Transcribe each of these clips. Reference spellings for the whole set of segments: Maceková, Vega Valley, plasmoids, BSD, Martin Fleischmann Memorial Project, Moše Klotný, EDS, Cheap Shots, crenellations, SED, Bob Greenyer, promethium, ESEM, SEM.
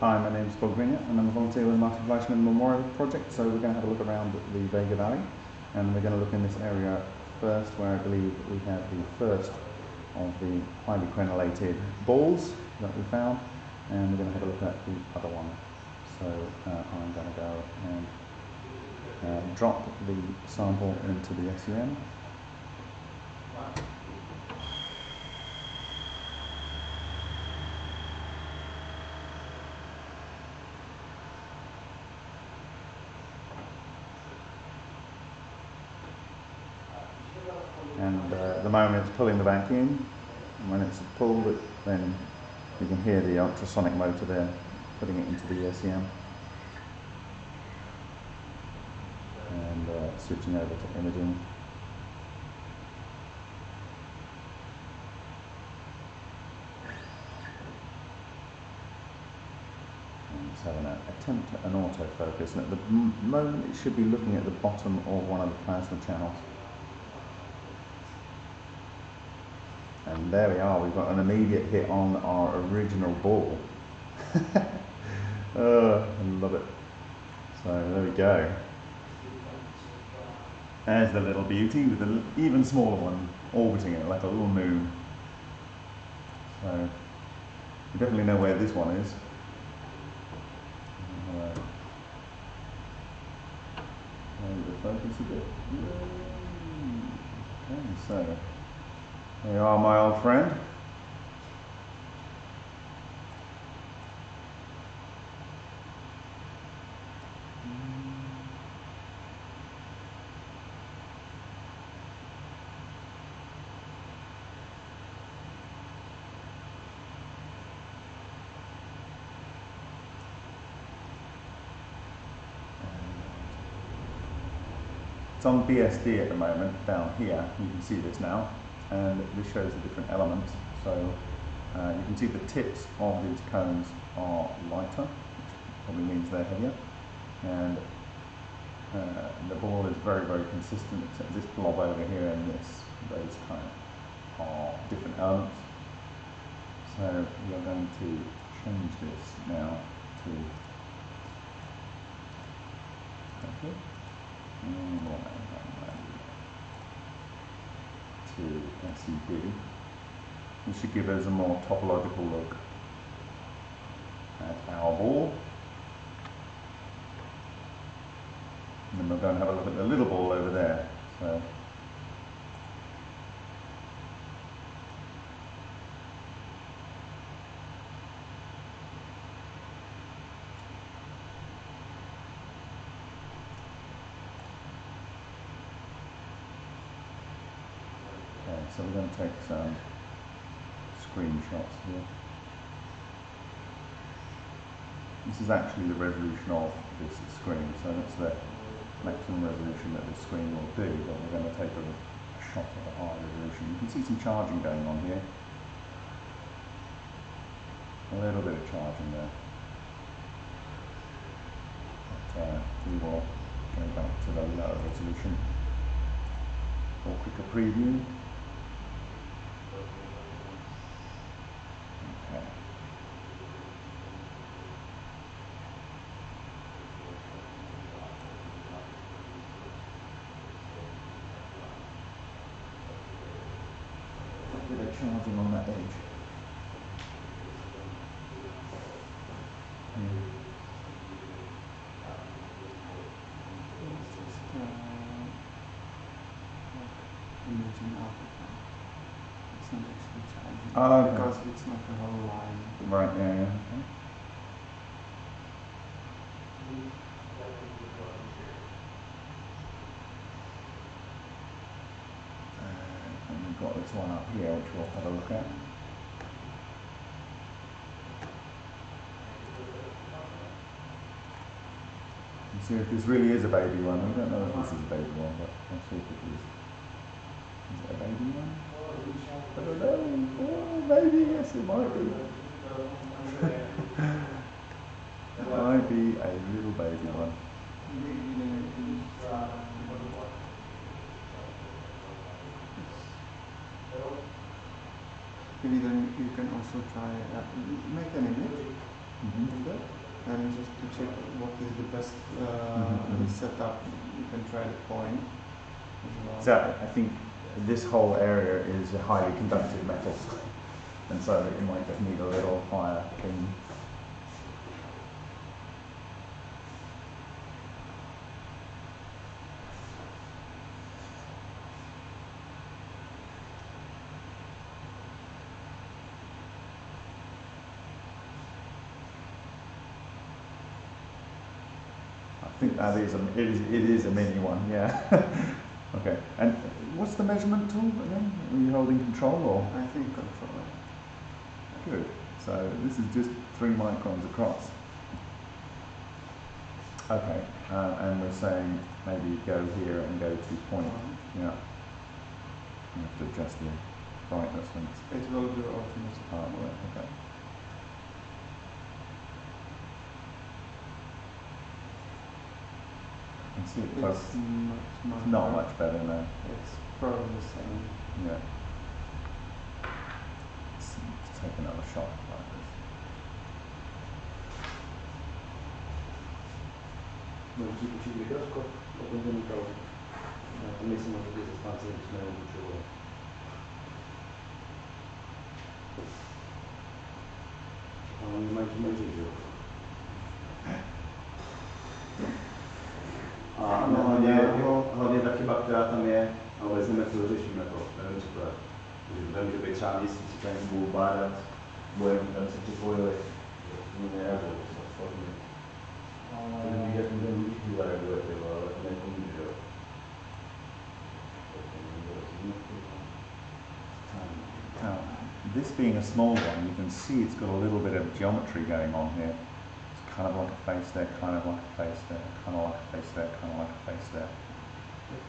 Hi, my name's Bob Greenyer and I'm a volunteer with the Martin Fleischmann Memorial Project, so we're going to have a look around at the Vega Valley, and we're going to look in this area first where I believe we have the first of the highly crenellated balls that we found, and we're going to have a look at the other one. So I'm going to go and drop the sample into the SEM. And at the moment it's pulling the vacuum, and when it's pulled it, then you can hear the ultrasonic motor there putting it into the ESEM and switching over to imaging. And it's having an attempt at an autofocus, and at the moment it should be looking at the bottom of one of the plasma channels. And there we are, we've got an immediate hit on our original ball. I love it. So there we go. There's the little beauty with the even smaller one orbiting it like a little moon. So we definitely know where this one is. Focus a bit. Okay, so there you are, my old friend. It's on BSD at the moment, down here. You can see this now. And this shows the different elements. So you can see the tips of these cones are lighter, which probably means they're heavier. And the ball is very, very consistent, except this blob over here and those kind of are different elements. So we are going to change this now to okay. And we'll to SED, which should give us a more topological look at our ball. And then we're going to have a look at the little ball over there. So so we're going to take some screenshots here. This is actually the resolution of this screen, so that's the maximum resolution that this screen will do, but we're going to take a shot of a high resolution. You can see some charging going on here. A little bit of charging there. But we will go back to the lower resolution for a quicker preview. Bit of charging on that edge. It's not actually charging because it's not the whole line. Right, yeah, yeah. Okay. Got this one up here which we'll have a look at. And see if this really is a baby one. We don't know if this is a baby one, but I'll see if it is. Is it a baby one? I don't know. Oh, maybe, yes it might be. It might be a little baby one. Maybe then you can also try make an image. Mm-hmm. just set up, you can try deploying as well. So I think this whole area is a highly conductive metal, and so it might just need a little higher pin. I think that is it is a mini one, yeah. Okay, and what's the measurement tool again? Are you holding control or? I think control. Good. So this is just 3 microns across. Okay, and we're saying maybe go here and go to point. Yeah. You have to adjust the brightness things. It will do automatically. Oh, right. Okay. See, it's not much better now. It's probably the same. Yeah. Let's take another shot like this. A hodně taky bakteria tam je, ale jsme to řešíme to, nevím, co to je. Vím, že by třeba měsíc tam budou bádat, budeme tam se připojili. To nereaguje, to se odformí. To nevím, jak to nevím, když to reaguje, ale to nekomí, že jo. This being a small one, you can see it's got a little bit of geometry going on here. Kind of like a face there, kind of like a face there, kind of like a face there, kind of like a face there.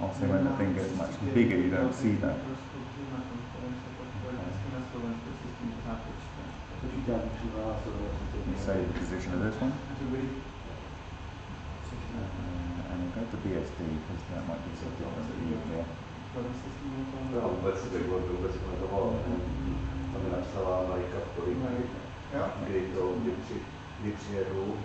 Obviously when the thing gets much bigger you don't see that. You save the position of this one. And we'll go to BSD because that might be something that's needed there. Když přijedu,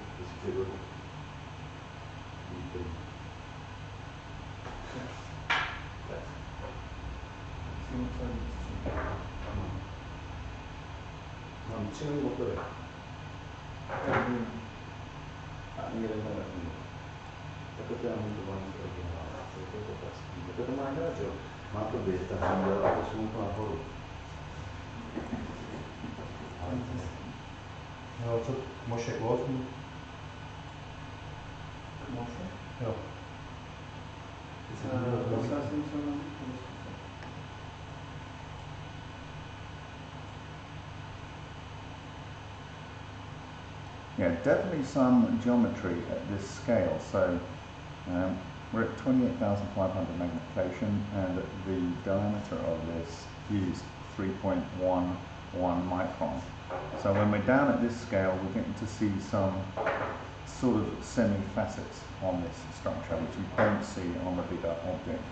mám 3 motory. Ani jeden nerafný. Tak to já montování zprávám. To je to prostý. Tak to má dělat, jo? Má to být, tak jsem dělal posunku nahoru. No, co Moše Klotný? Moše? Jo. Yeah, definitely some geometry at this scale. So we're at 28,500 magnification, and the diameter of this is 3.11 micron. So when we're down at this scale, we're getting to see some sort of semi-facets on this structure, which we don't see on the bigger object.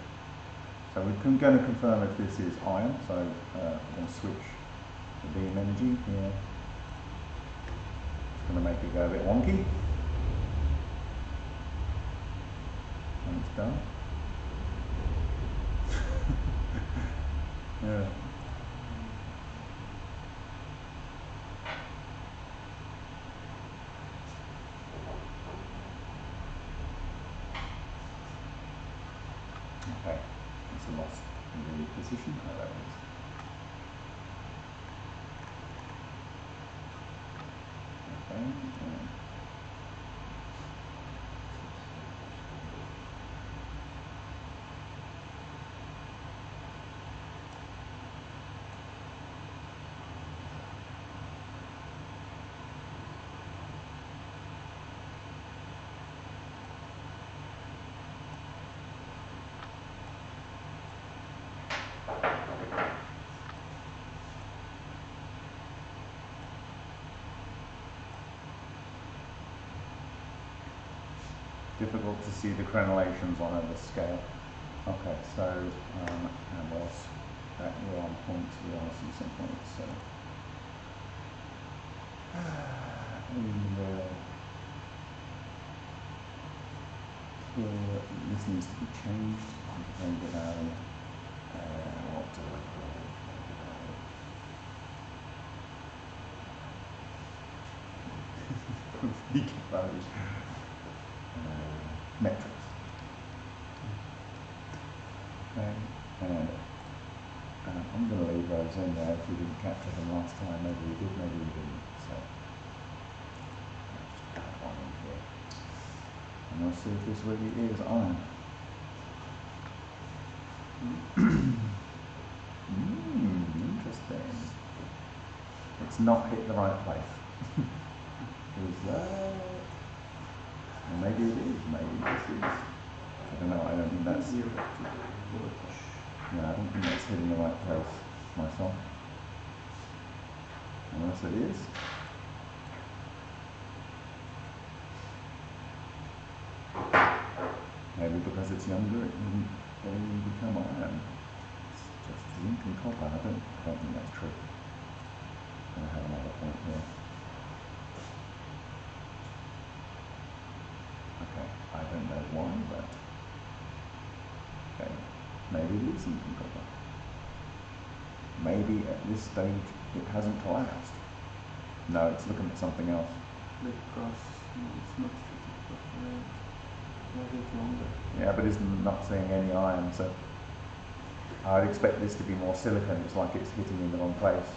So we're going to confirm if this is iron, so we're going to switch the beam energy here. It's going to make it go a bit wonky. And it's done. Yeah. Okay, it's a loss in the position. Oh, that is. Okay. Difficult to see the crenellations on the scale. Okay, so and was that we're on point, we are seeing some points. So we will this needs to be changed. When did I, what do I call it? Speaking about metrics. Okay. I'm going to leave those in there. If we didn't capture them last time, maybe we did, maybe we didn't. So let's just add one in here, and we'll see if this really is iron. Interesting. It's not hit the right place. Is that? Well, maybe it is, maybe this is. I don't know, I don't think that's. No, I don't think that's hitting the right place myself. Unless it is. Maybe because it's younger, it doesn't really become iron. It's just zinc and copper. I don't think that's true. I'm going to have another point here. I don't know why, but okay, maybe it is even copper. Maybe at this stage it hasn't collapsed. No, it's looking at something else. Because it's not treated properly, it's longer. Yeah, but it's not seeing any iron, so I would expect this to be more silicon. It's like it's hitting in the wrong place.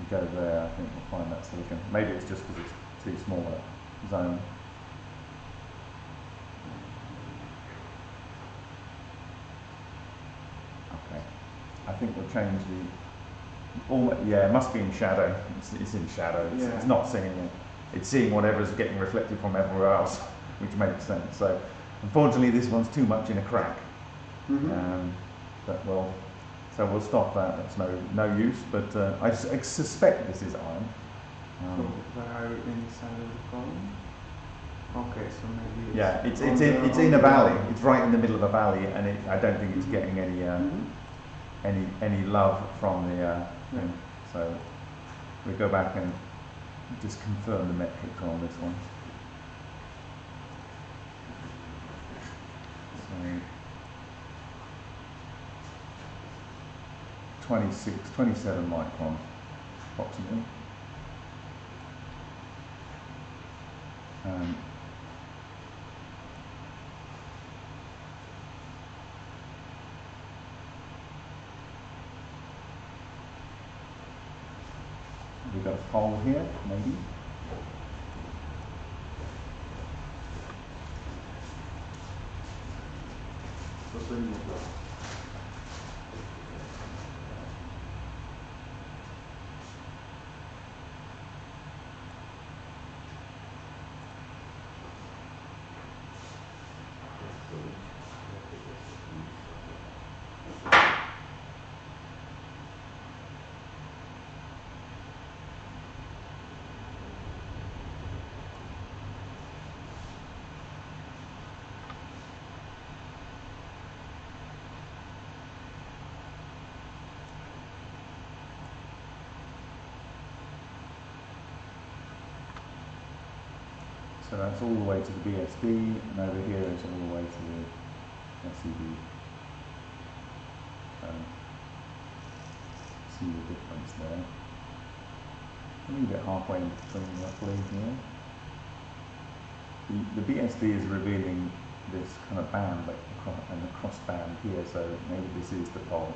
You go there, I think we'll find that silicon. Maybe it's just because it's too small a zone. I think we'll change the, yeah, it must be in shadow, it's in shadow, yeah. It's not seeing it, it's seeing whatever's getting reflected from everywhere else, which makes sense. So unfortunately this one's too much in a crack, but we'll stop that, that's no use, but I suspect this is iron. So where are you inside of the column? Okay, so maybe it's, yeah, it's in a valley, it's right in the middle of a valley, and it, I don't think it's getting any love from the thing. So we go back and just confirm the metrics on this one. So 26, 27 micron approximately. We've got a hole here, maybe. So that's all the way to the BSD, and over here is all the way to the SED. See the difference there. A little bit halfway in between roughly here. The BSD is revealing this kind of band like across, and the cross band here, so maybe this is the pole.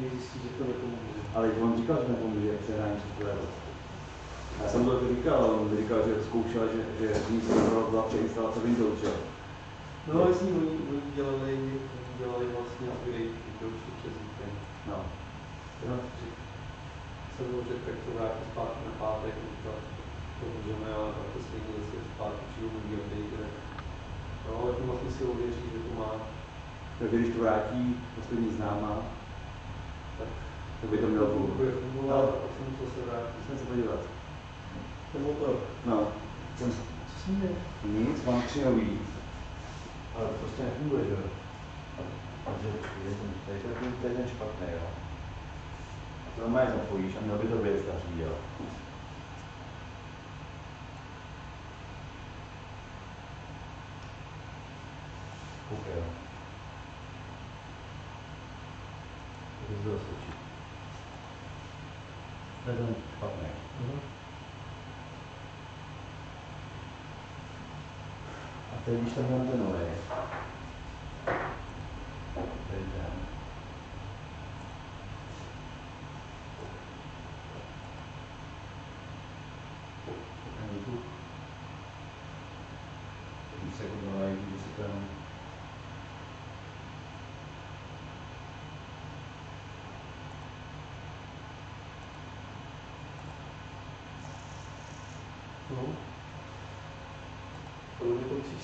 neexistí děkové komunity. Ale on říkal, že nekomunity, jak se hraní předpovědal. Já jsem to říkal, on říkal, že zkoušel, že místo byla přeinstalace Windows, že? No, ale oni dělali vlastně upgrade Windows přes víkend. No. Jsem byl, že tak to vrátí zpátky na pátek, to můžeme, ale tak to stejně zase zpátky přijdu můj update. No, ale to vlastně si uvěří, že to má. Takže když to vrátí poslední známá, tak to by to mělo fungovat. A pak jsem to se vrátí. Musím se podívat. To bylo to. No. Co s ní je? Nic, mám 3 nový. Ale prostě nefunguje, že? Takže je ten špatný, jo? A to máš zapojíš a měl by to být starší, jo? Koukaj, jo? To je zase očí. To je ten špatný. A teď když tam mám ten nový. Tady ten. Ani tu. Když se kdo najdu, když se tam...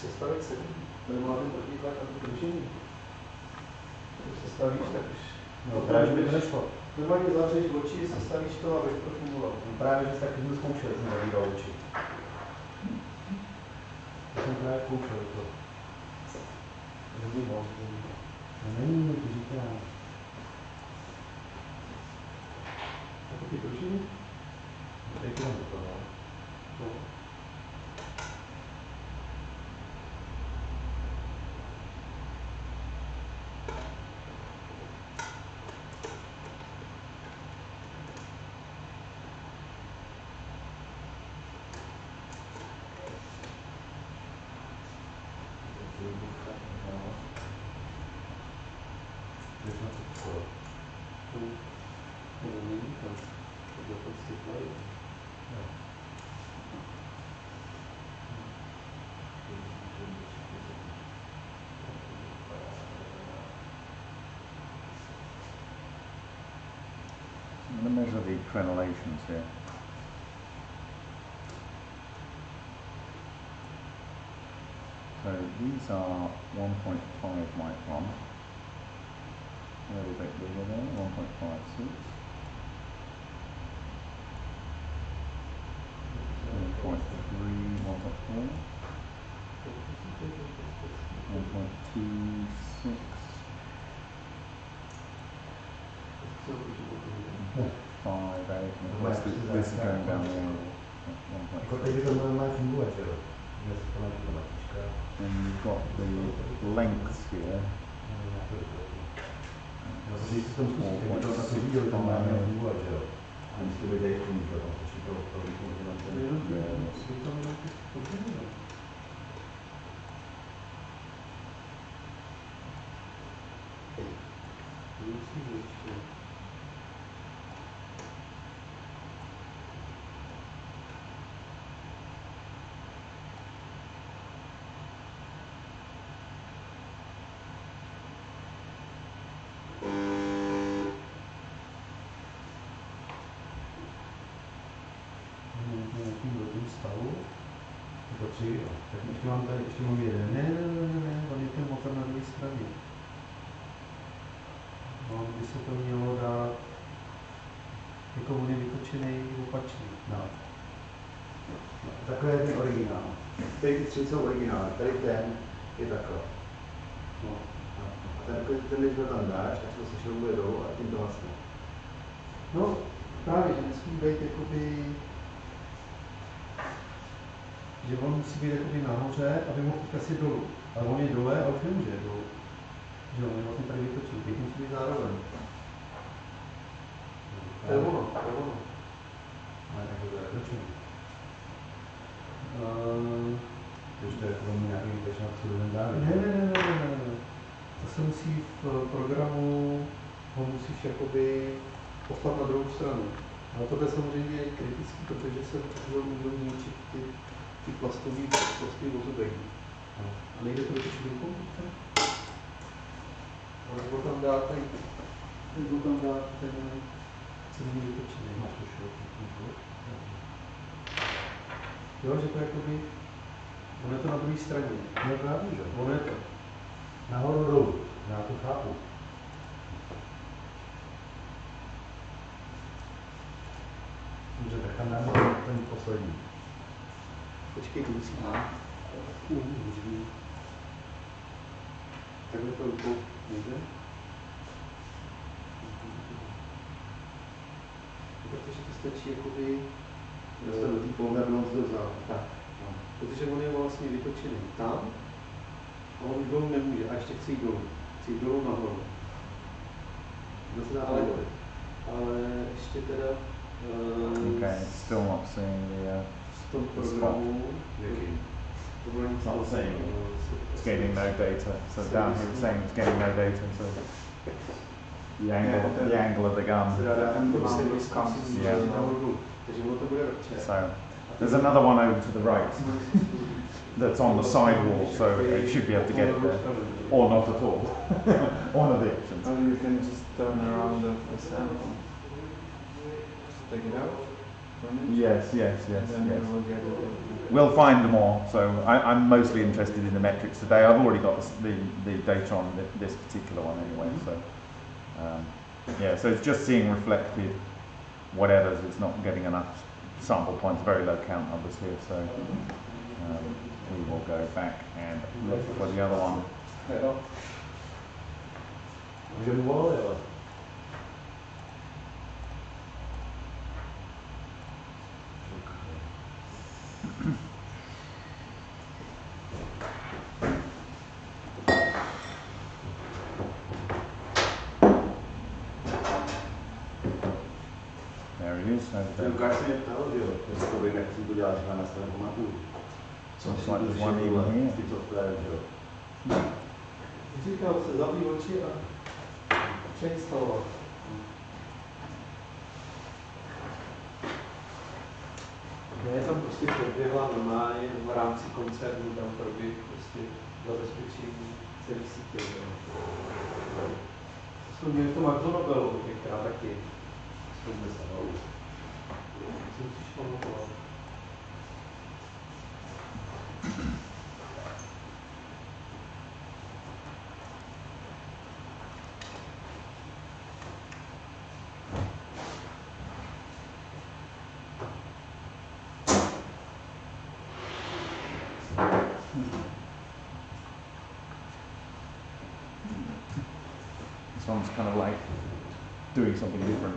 Sestavit se, nebo máme protiklad na to držení. Když sestavíš, tak už... No právě, že by to nešlo. Normálně zavřeš oči, sestavíš to, aby to fungovalo. Právě, že jsi taky byl zkoušel, že jsem zavírá oči. To jsem právě zkoušel to. Není moc, není moc, říkám. A to ty držení? No teď jenom to, no. Those are the crenellations here. So these are 1.5 micron, a little bit bigger there, 1.56. This is going down the angle. And you've got the lengths here. 4.6. Tak ještě mám tady, ještě mám jeden, ne, on je ten motor na druhé straně. No, by se to mělo dát, jako on je vytočený opačný. No. Takhle je ten originál. Tady ty tři jsou originály, tady ten je takhle. No. A ten, když to tam dáš, tak to se všechno bude dolů a tím to vlastně. No, právě, že nesmí být jakoby... že on musí být jakoby nahoře, aby mohl si dolů. Ale on je dole a už nemůže je dolů. Že on je vlastně tady vytočil, teď musí být zároveň. To je ono, to je ono. Ale tak to je vytočený. Takže to je kromě nějaký vytočený, co budeme zároveň. Ne. To se musí v programu ho musíš jakoby poslat na druhou stranu. Ale tohle samozřejmě je kritický, protože se můžou ničit ty plastový vozobení. A nejde to vytočit rukou? Ale kdo tam dá ten, co není vytočený? Máš to široký. Jo, že to jakoby, ono je to na druhé straně. No právě, že? Ono je to. Nahoru dolů. Já to chápu. Dobře, tak nám ten poslední. Počkej, když má umíří. Takhle to rukou nejde? Protože to stačí jakoby dostanutý povrhnout do zádu. Tak. Protože on je vlastně vytočený tam a on dolů nemůže. A ještě chce jít dolů. Chce jít dolů nahoru. Ale ještě teda okay, still not seeing the spot. It's not seeing it. It's getting no data. So down here it's saying it's getting no data. So the angle of the gun. Yeah. So there's another one over to the right that's on the sidewall, so it should be able to get it there. Or not at all. One of the options. Or you can just turn around the sample. Take it out? Yes. We'll find more. So I'm mostly interested in the metrics today. I've already got the data on this particular one anyway. So yeah, so it's just seeing reflected whatever. It's not getting enough sample points. Very low count numbers here. So we will go back and look for the other one. Yeah. There it is. Looks like there's one even here. Ne, tam prostě proběhla normálně v rámci koncernu, tam proběh prostě zabezpečení celých sítě. To jsme měli to Magdo Nobelu, která taky jsme se dalo. Jsem si španoval. This one's kind of like doing something different.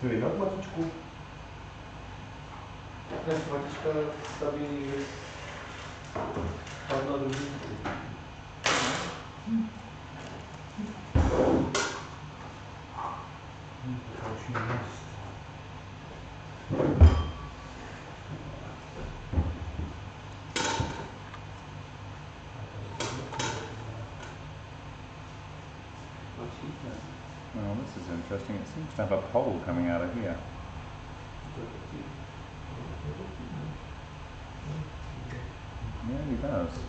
Smějí na platičku. Dnes platička staví padla do výzky. Interesting, it seems to have a pole coming out of here. Yeah, it does.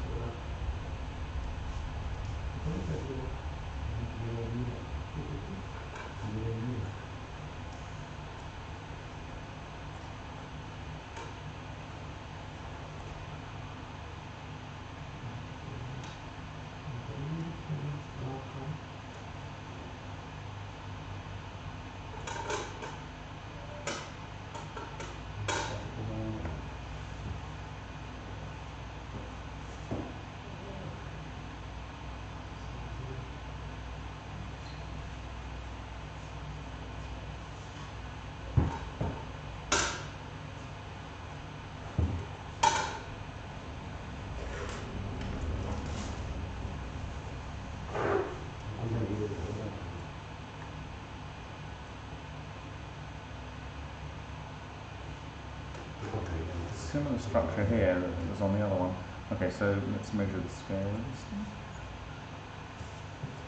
Similar structure here that was on the other one. Okay, so let's measure the scale of this thing.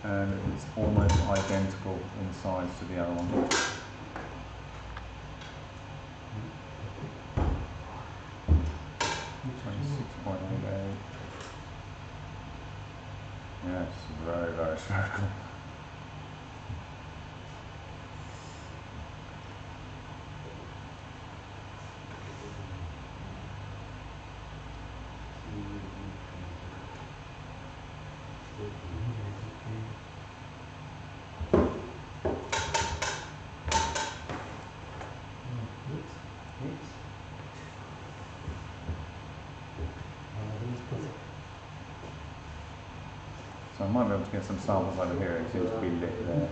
and it's almost identical in size to the other one. Yes, very, very spherical. I might be able to get some samples over here. It seems to be lit there.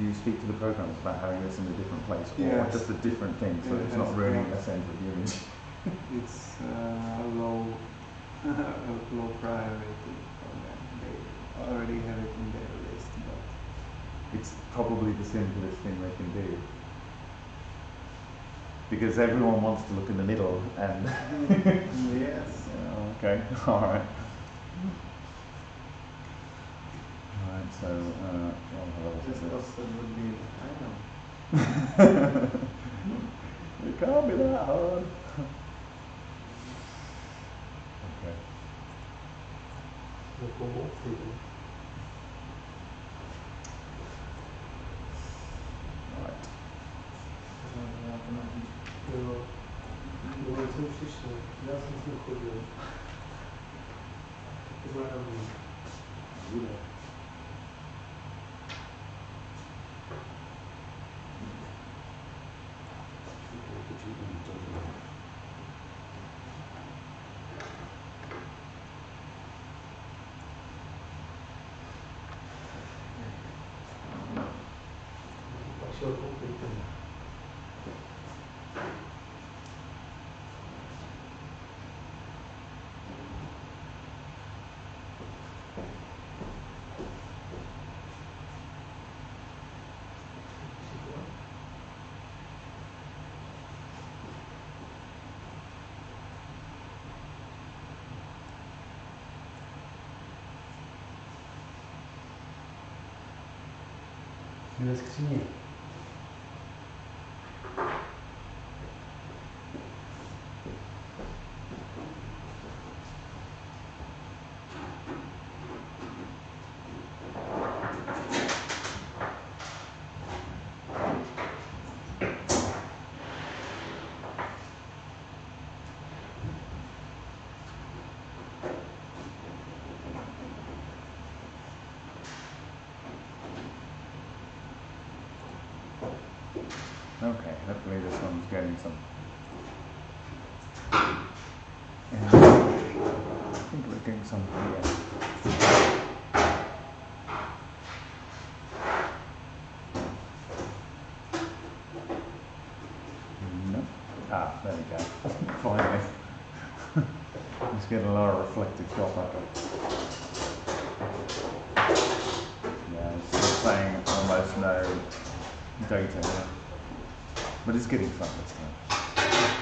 You speak to the programmers about having this in a different place, or yes, just a different thing, so yeah, it's not really a central unit. It's a low priority program. They already have it in their list, but it's probably the simplest thing they can do, because everyone wants to look in the middle and yes. Okay, all right. So, I know. It can't be that hard. Okay. Let's continue. Okay, hopefully this one's getting some. Yeah. I think we're getting some here. No. Ah, there we go. Finally. Let's get a lot of reflective drop up. Yeah, it's saying almost no data here. But it's getting fun this time.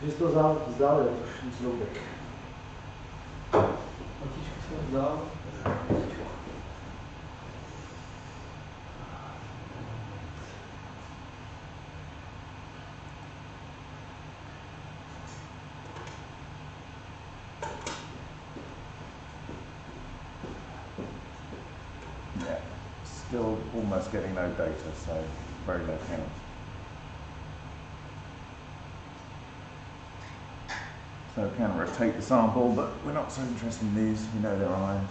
Fiz tuas aulas, fiz aula, eu fiz logo back. Aqui fiz tuas aulas. Still almost getting no data, so very low count. So we can rotate the sample, but we're not so interested in these, we know they're iron.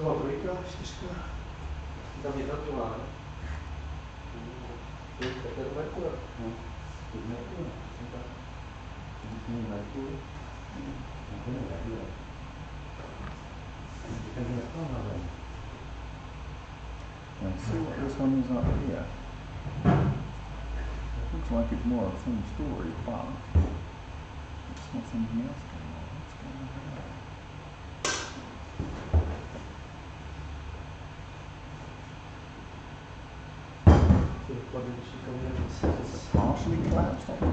Znovu trojka, čtyřka, tam jedna druhá, ne? To je Merkur. To je Merkur. To je Merkur. To je Merkur. To je Merkur. And see what this one is up here. It looks like it's more of the same story, but it's not something else going on. What's going on here? It's partially collapsed, I think.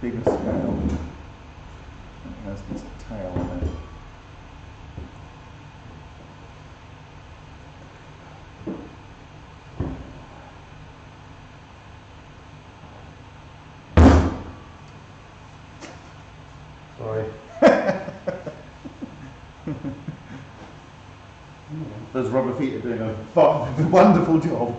Bigger scale. It has this tail on it. Those rubber feet are doing a wonderful job.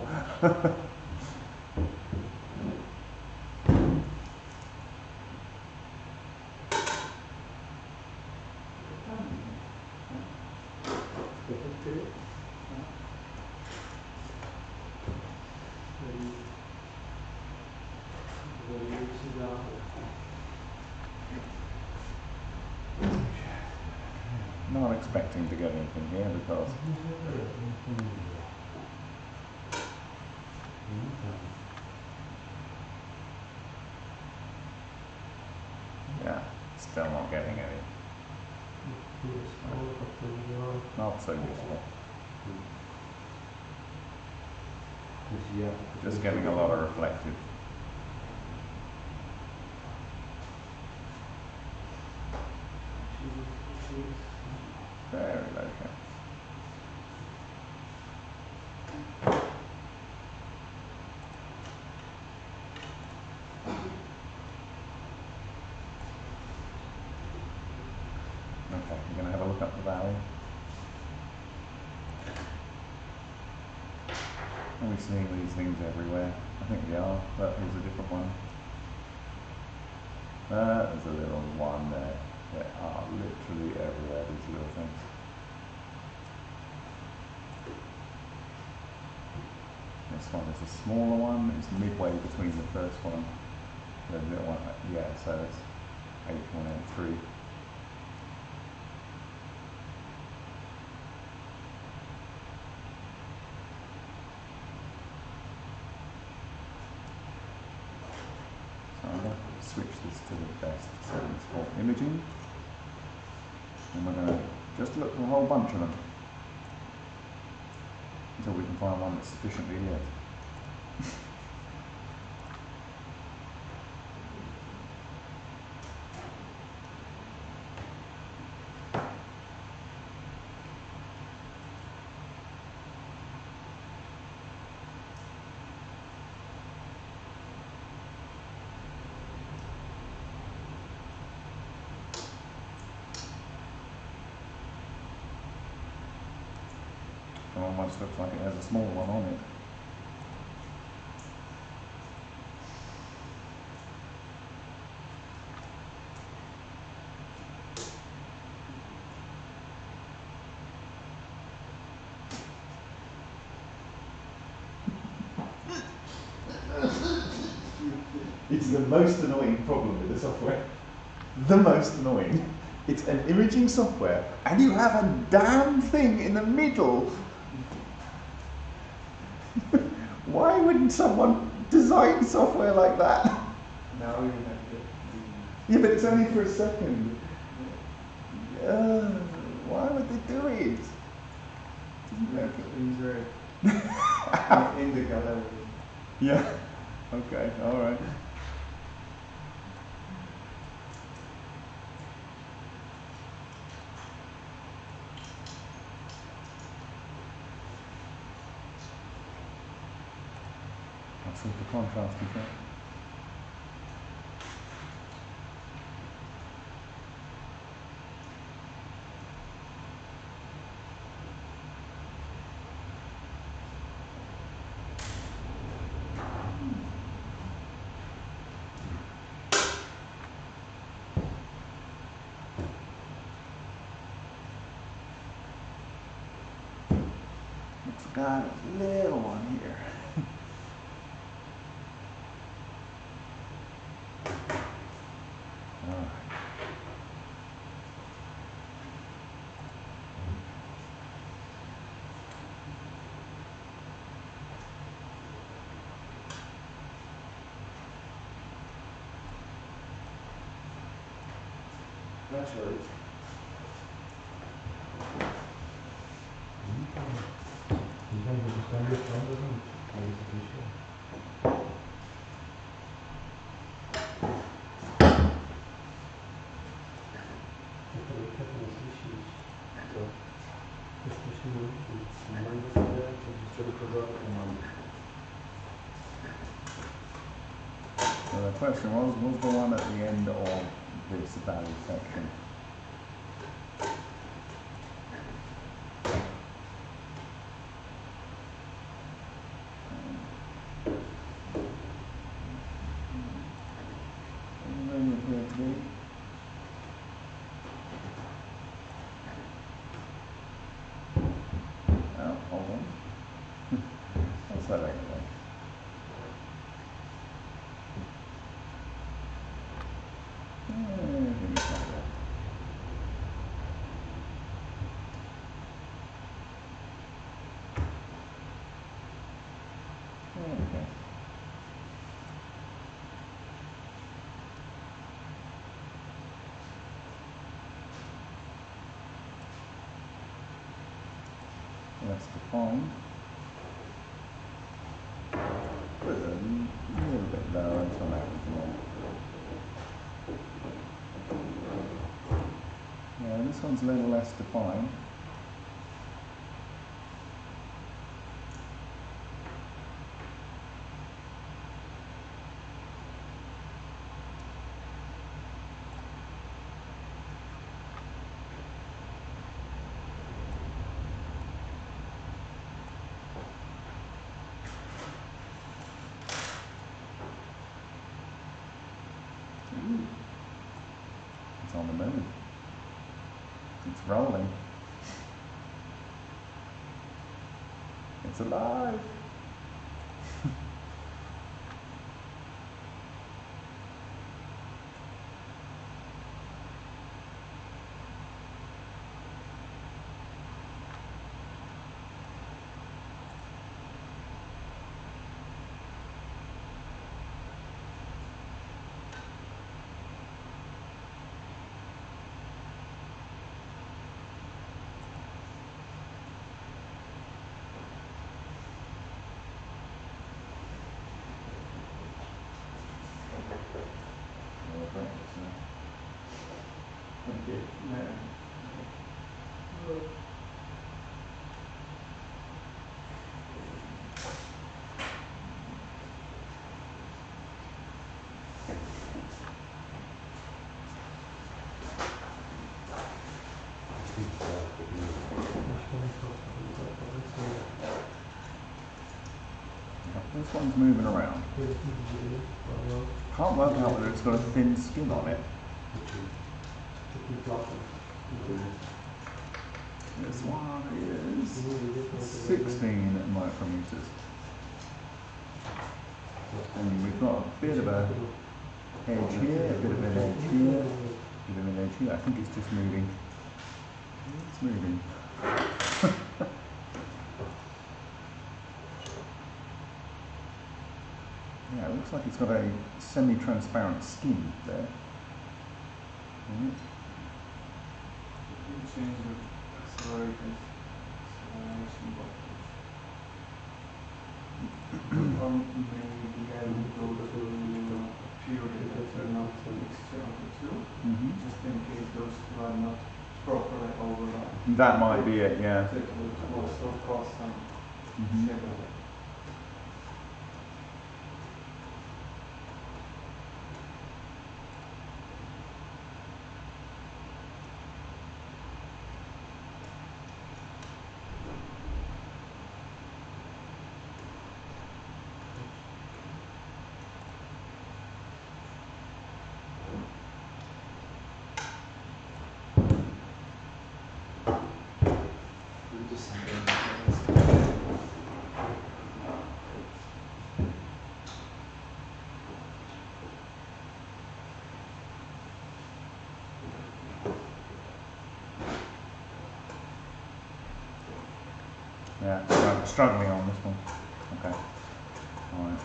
expecting to get anything here because yeah, still not getting any. Not so useful. Just getting a lot of reflective. Very low counts. Okay, we're going to have a look up the valley. Are we seeing these things everywhere? I think we are, but here's a different one. There's a little one there. They are literally everywhere, these little things. This one is a smaller one, it's midway between the first one and the little one. Yeah, so it's 8.83. Switch this to the best settings for imaging, and we're going to just look for a whole bunch of them until we can find one that's sufficiently lit. Almost looks like it has a small one on it. It's the most annoying problem with the software. The most annoying. It's an imaging software, and you have a damn thing in the middle. Why wouldn't someone design software like that? Now we have to. Yeah, but it's only for a second. Why would they do it? Doesn't make it right. In the gallery. Yeah. Okay. All right. With the contrast effect. It's got a little one here. Actually, so the question was, the one at the end of this valley section. Oh, hold on. What's that like? that's defined. Put it a little bit lower until that was more. Yeah, this one's a little less defined. It's on the move. It's rolling. It's alive. Okay, yeah. This one's moving around. Can't work out whether it's got a thin skin on it. This one is 16 micrometers. And we've got a bit of a edge here, a bit of an edge here, a bit of an edge here. I think it's just moving. It's moving. Yeah, it looks like it's got a semi-transparent skin there. Mm-hmm. Change the acceleration buttons. Period that are not a mixture of the two, just in case those two are not properly overlapped. That might be it, yeah. It would also cause some shadowing. Yeah, I'm struggling on this one. Okay. Alright.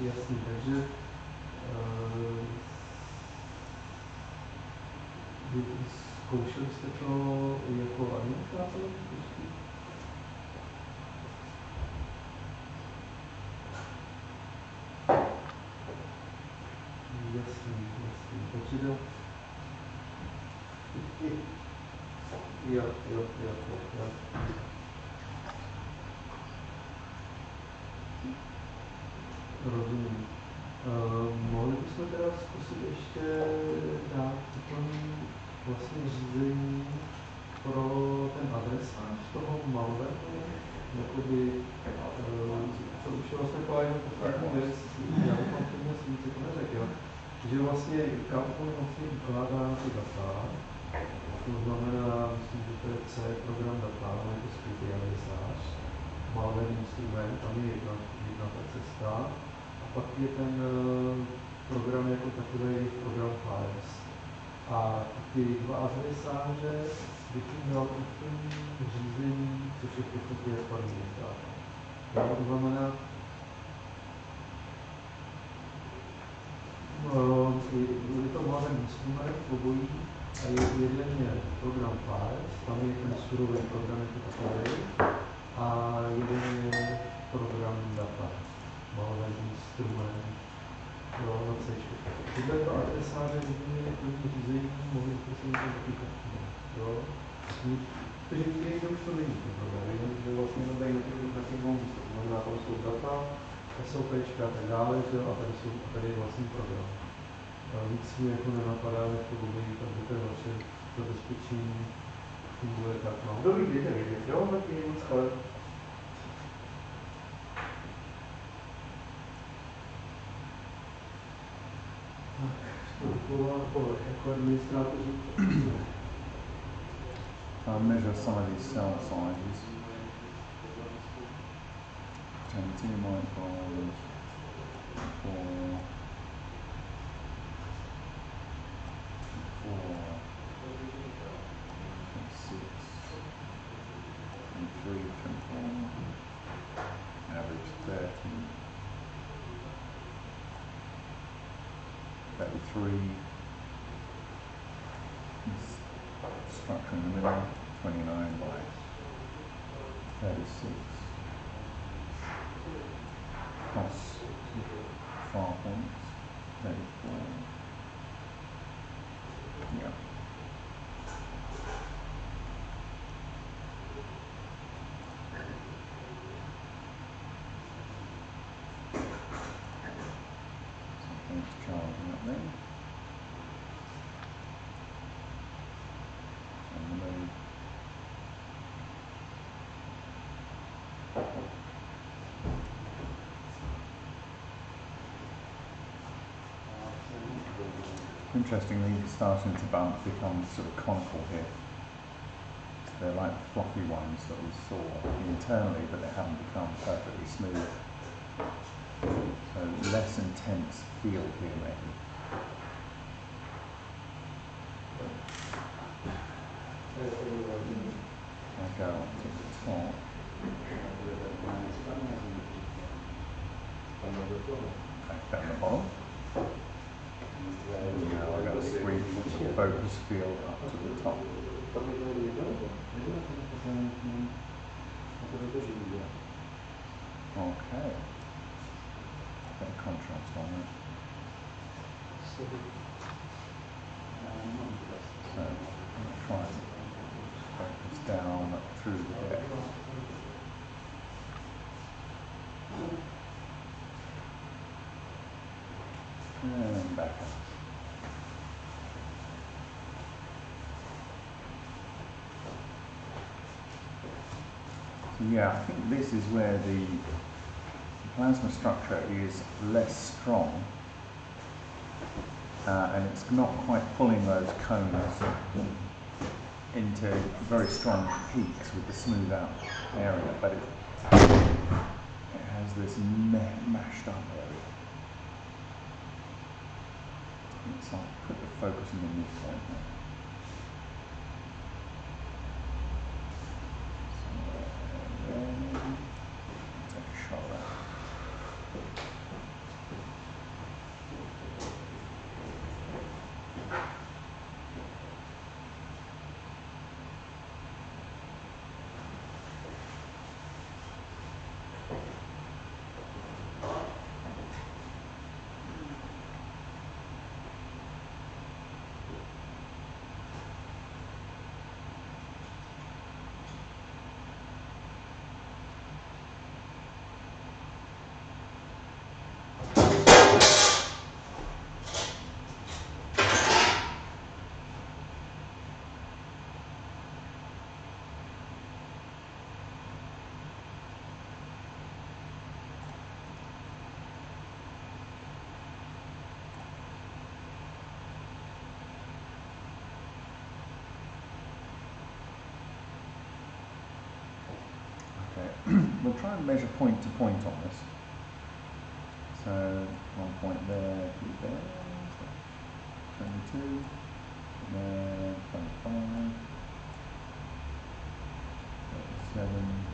jasný, takže zkoušeli jste to jako administrátor? Jasný, jasný, takže to... Jo. Rozumím. Mohli bychom teda zkusit ještě dát vlastně řízení pro ten adresář toho malvéru, jakoby, co už je vlastně plájem podstatnou věc, já bych vám to si to neřekl, že vlastně kam on vlastně vykládá ty data, to znamená, myslím, že to je C program data, ale to skrytý adresář, malvér instrument, tam je jedna ta cesta, a pak je ten program jako takový program files. A ty dva adresáře vykládal úplně řízení, což je pochopně administrátor. To znamená, je to malvér instrument v obojí, a jeden je program files, tam je ten surový program jako takový, a jeden je program data, malvér instrument. Tyhle dva adresáře je první řízení, mohli jsme si něco vytýkat. První už to není problém, že vlastně to dají na těch dvou místech, znamená tam jsou data, SOPčka a tak dále, a tady je vlastní program. Víc mi jako nenapadá, jak to bude, takže to je vaše zabezpečení, funguje tak. Dobrý, vědět, jo, tak je moc ale... Jako administrátor. A measure size is cell sizes. And T microns for 4, 6, and 3, 4, average 13. 33, structure in the middle, 29 by 36, plus 5 points, 34. Yeah. Interestingly, it's starting to become sort of conical here. They're like the fluffy ones that we saw internally, but they haven't become perfectly smooth. So less intense feel here, maybe. I go up to the top. Back down the bottom. Now I've got to squeeze the focus field up to the top. Okay. Got a contrast on it. So I'm going to try and focus down through the deck. And back up. Yeah, I think this is where the plasma structure is less strong, and it's not quite pulling those cones into very strong peaks with the smooth out area, but it has this mashed up area. So I'll put the focus in the mid point now. Take a shot at that. we'll try and measure point to point on this. So 1 point there, 2 there, 22, there, 25, 37,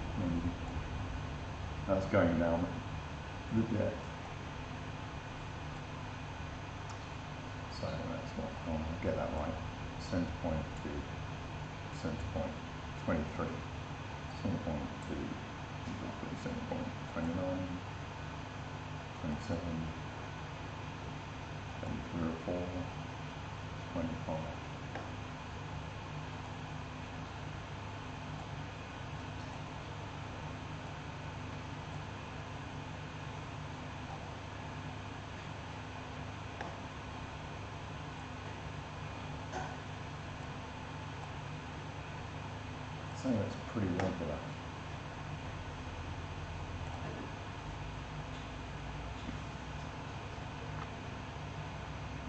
that's going down the depth. So that's what I want to get that right. Center point to center point 23. Center point to center point 29. 27, 23 or 4, 25. So that's pretty regular.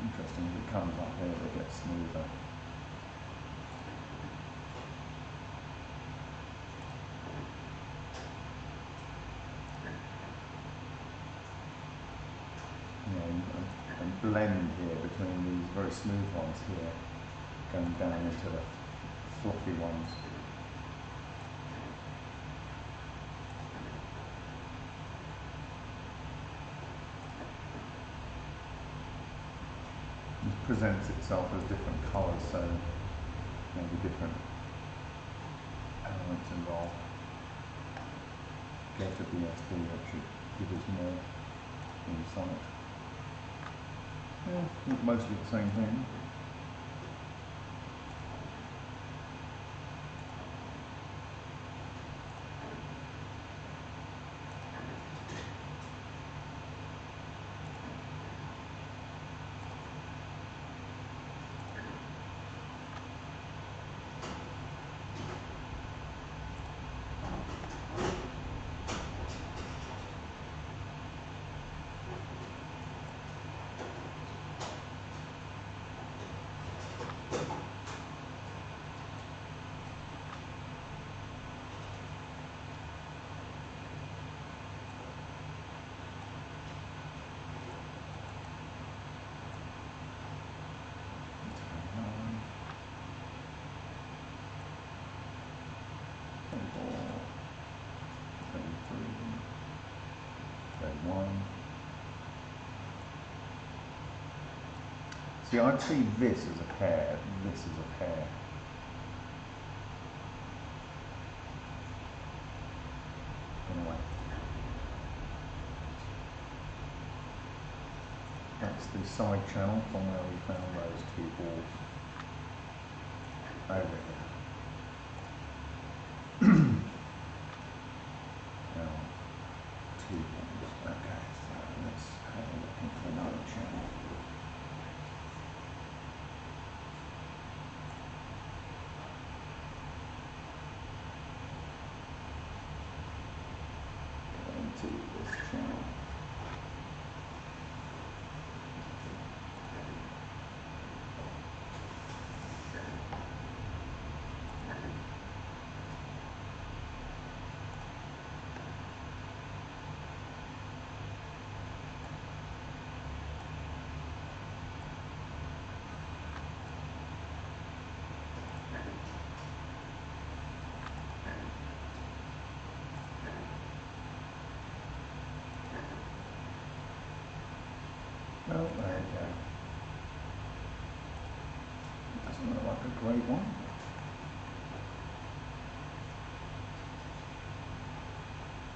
Interesting, as it comes up here, it gets smoother. Yeah, and blend here between these very smooth ones here, going down into the fluffy ones. Presents itself as different colours, so maybe different elements involved. Go to BSD, that should give us more insight. Yeah, mostly the same thing. See, I'd see this as a pair, and this as a pair. Anyway. That's the side channel from where we found those 2 balls. Over here. Oh, there you go. It doesn't look like a great one.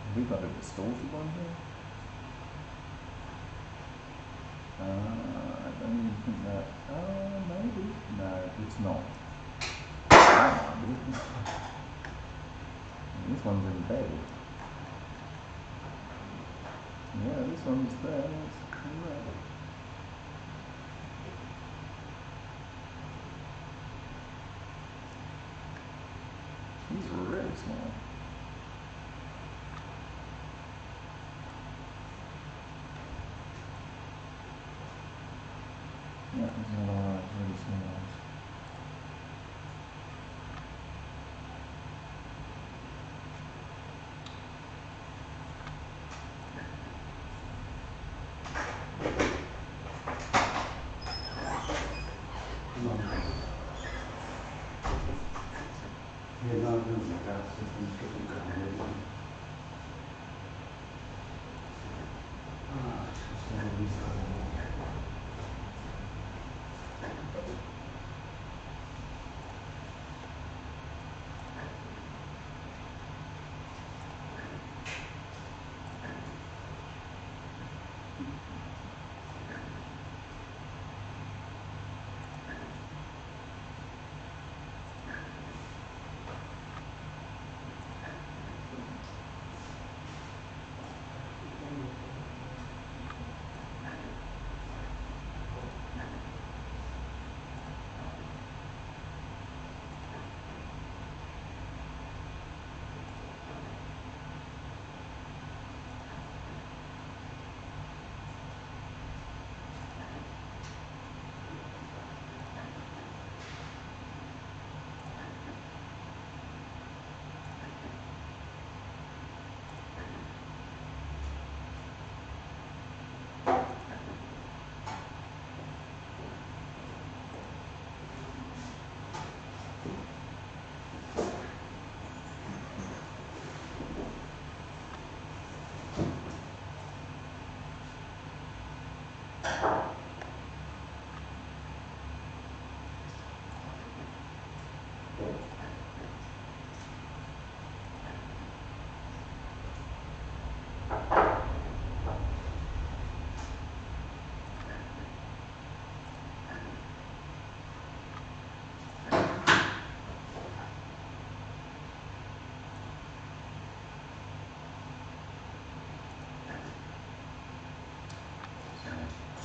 Have we got a distorted one here? I don't even think that... Oh, maybe. No, it's not. That one, this one's embedded. Yeah, this one's there. That's correct. These are really small. Yeah, there's a lot of really small ones.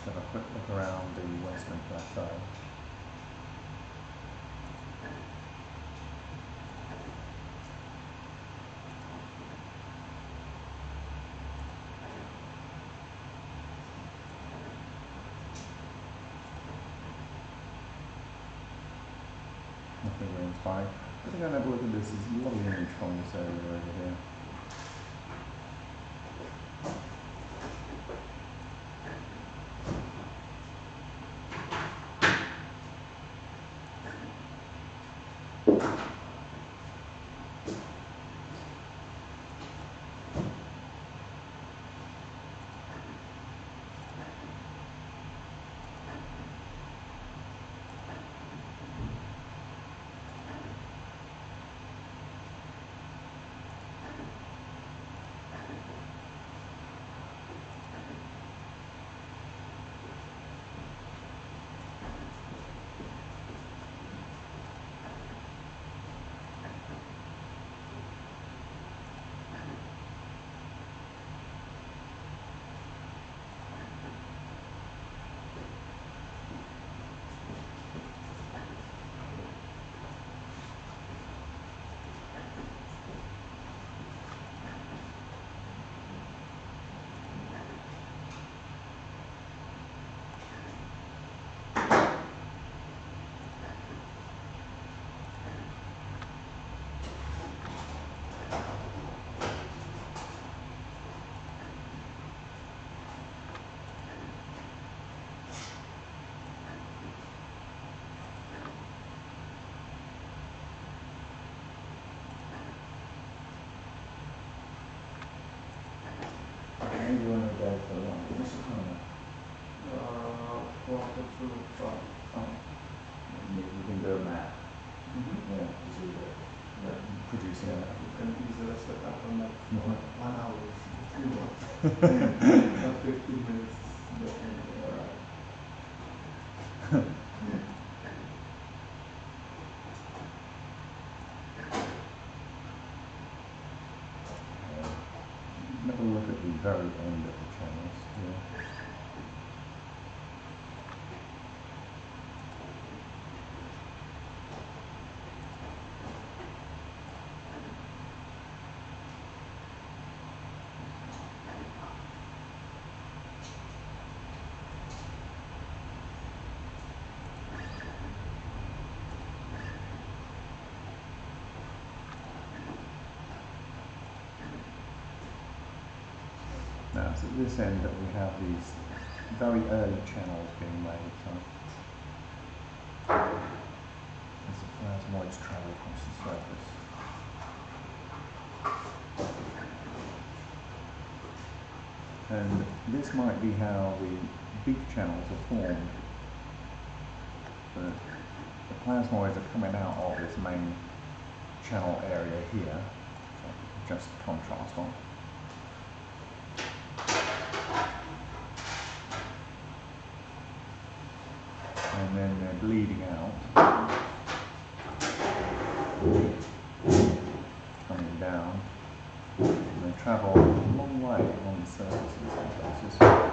Have a quick look around the western plateau. Nothing really fine. I think I'll have a look at this. There's a lot of image from this area over here. About 15 minutes. All right. Never look at the very end of the channels. Yeah. It's at this end that we have these very early channels being made, so as the plasmoids travel across the surface. And this might be how the big channels are formed. The plasmoids are coming out of this main channel area here. So just contrast on. And then they're bleeding out, coming down, and they travel a long way along the surface in some places.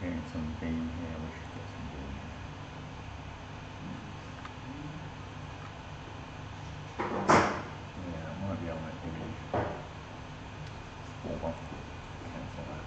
Getting some beam here, we should get some beam here. Yeah, it might be on that image. Or one. Cancel that.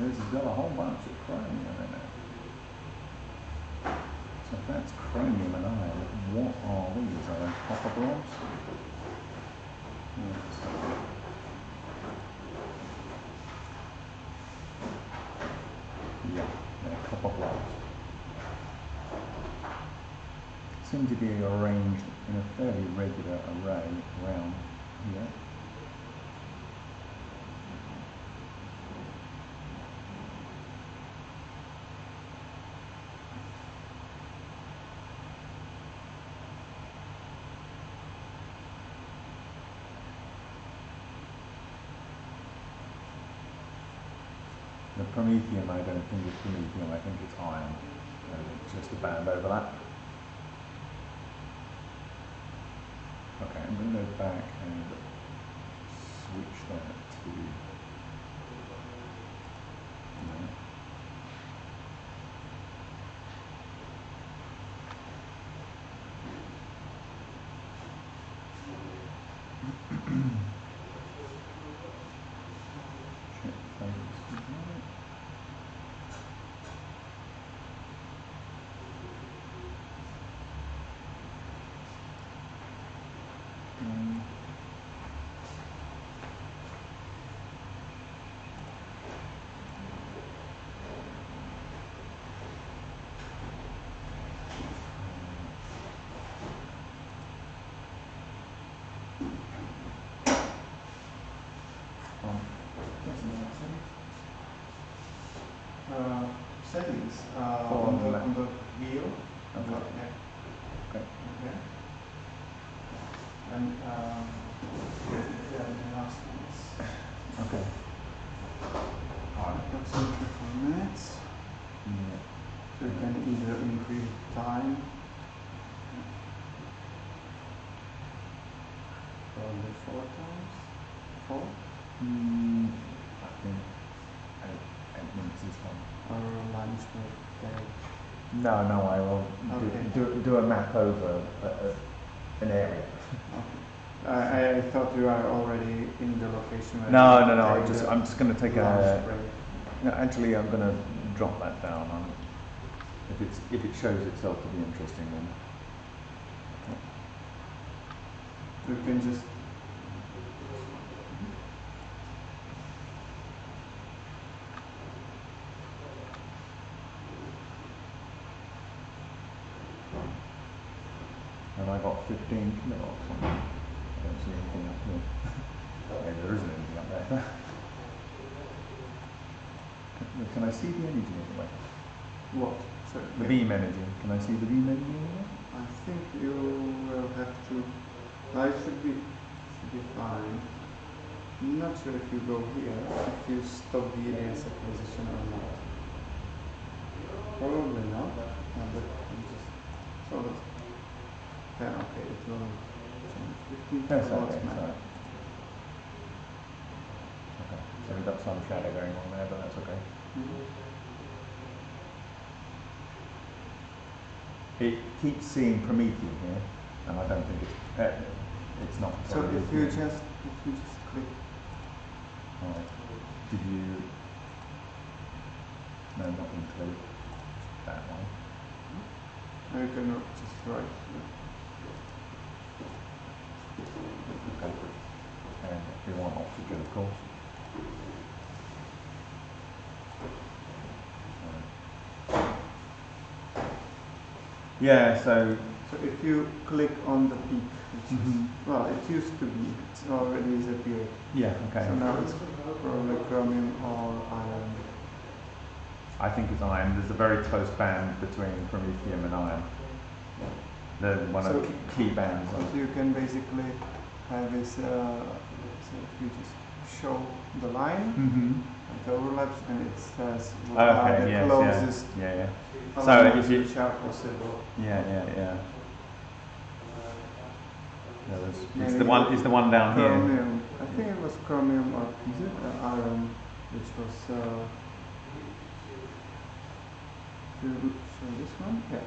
There's got a whole bunch of chromium in it. So if that's chromium and iron, what are these? Are they copper blobs? Yeah, they're copper blobs. Seem to be arranged in a fairly regular array around here. The promethium, I don't think it's promethium, I think it's iron. It's just a band overlap. Okay, I'm going to go back and switch that to settings on the wheel. Okay. Okay. Okay. And okay. Alright, that's only 4 minutes. Yeah. So you can either increase time probably 4 times. 4? I think 8 minutes is fine. Lunch break. No, no, I will okay. do a map over an area. Okay. I thought you are already in the location. No, no, no. I'm just going to take a. Break. No, actually, I'm going to drop that down. If it shows itself to be interesting, then you can just. I got 15 kilos on it. I don't see anything up here. Maybe there isn't anything up there. Can I see the energy anyway? What? Sorry, the beam energy. Can I see the beam energy anyway? I think you will have to. That should be fine. I'm not sure if you go here, if you stop the EDS acquisition or not. Probably not. No, but I'm just sort of. Yeah, okay, it's not 15. That's okay, sorry. Okay, so we've got some shadow going on there, but that's okay. It keeps seeing Promethean here, and I don't think it's not. So if you just click. Alright. Did you? No, not include that one. No, you cannot just right. Okay. And we want oxygen, of course. Yeah, so if you click on the peak, which is, well, it used to be, it's already disappeared. Yeah, okay. So now it's probably chromium or iron. I think it's iron. There's a very close band between promethium and iron. The one so of the key bands. So you can basically have this, so if you just show the line, it overlaps and it says what are the closest which are possible. Yeah. It's the one down chromium. Here. I think it was chromium or iron, which was, this one? Yeah.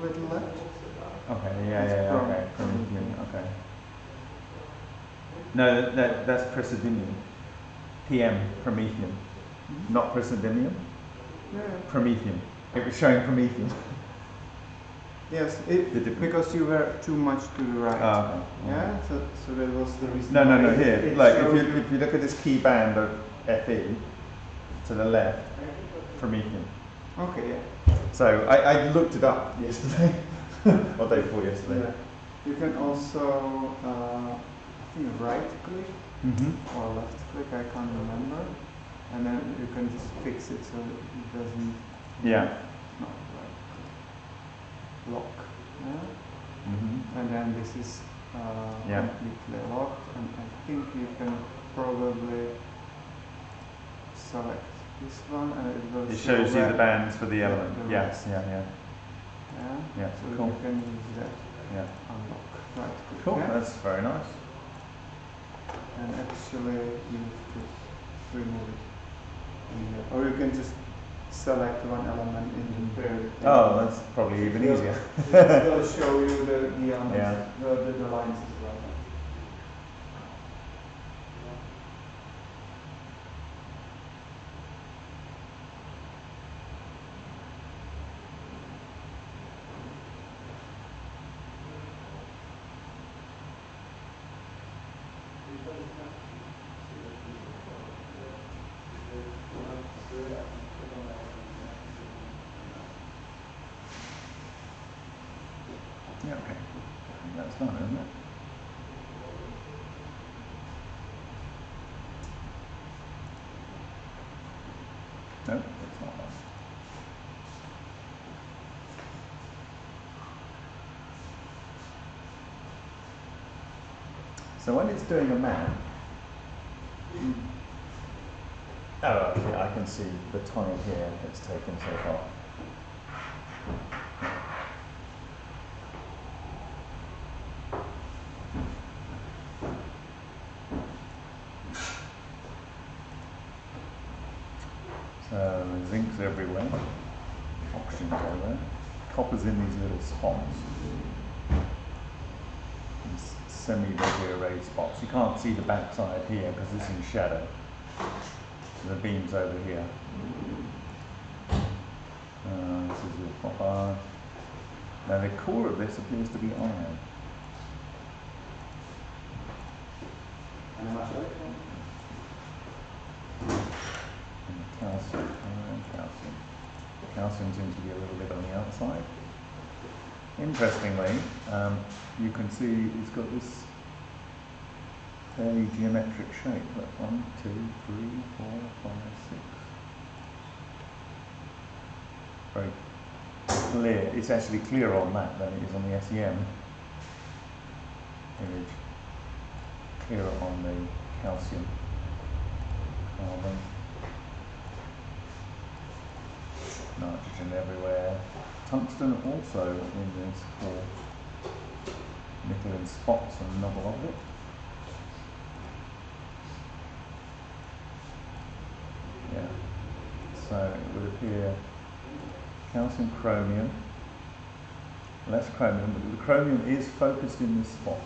Little left. Okay, yeah, Promethium, okay. No, that's Presidinium. PM, Promethium. Not Praseodymium? Yeah. Promethium. It was showing Promethium. Yes, because you were too much to the right. Oh, okay. Yeah, so that was the reason. No, here. Like, if you look at this key band of Fe to the left, Promethium. Okay, yeah. So I looked it up yesterday, or day before yesterday. Yeah. You can also, I think, right click or left click, I can't remember. And then you can just fix it so that it doesn't. Yeah. Not right click. Lock. Yeah? And then this is completely locked. And I think you can probably select this one and it will shows you the bands for the element. Yes, yeah. So cool. You can use that. Yeah. Unlock. Right click. Cool, that's very nice. And actually you just remove it. Yeah. Or you can just select one element in the pair. Oh, that's probably even easier. It will show you the elements, the lines as well. Yeah, okay. I think that's done, isn't it? No, it's not lost. So when it's doing a map, okay, I can see the time here it's taken so far. Zinc's everywhere, oxygen's everywhere, copper's in these little spots, these semi-regular array spots. You can't see the backside here because it's in shadow, so the beam's over here. This is your copper. Now the core of this appears to be iron. Calcium seems to be a little bit on the outside. Interestingly, you can see it's got this fairly geometric shape. Look, 1, 2, 3, 4, 5, 6. Very clear. It's actually clearer on that than it is on the SEM image. Clearer on the calcium carbon. Nitrogen everywhere. Tungsten also in this core. Nickel in spots and novel of it. Yeah. So it would appear calcium, chromium, less chromium, but the chromium is focused in this spot.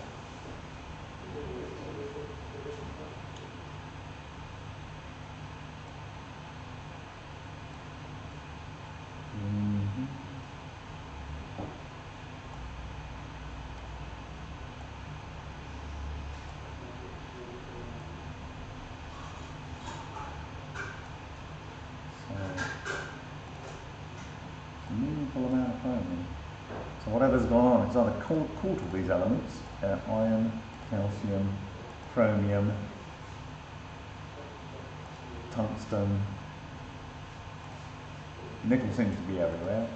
Whatever's gone on, it's either caught all these elements, iron, calcium, chromium, tungsten, nickel seems to be everywhere.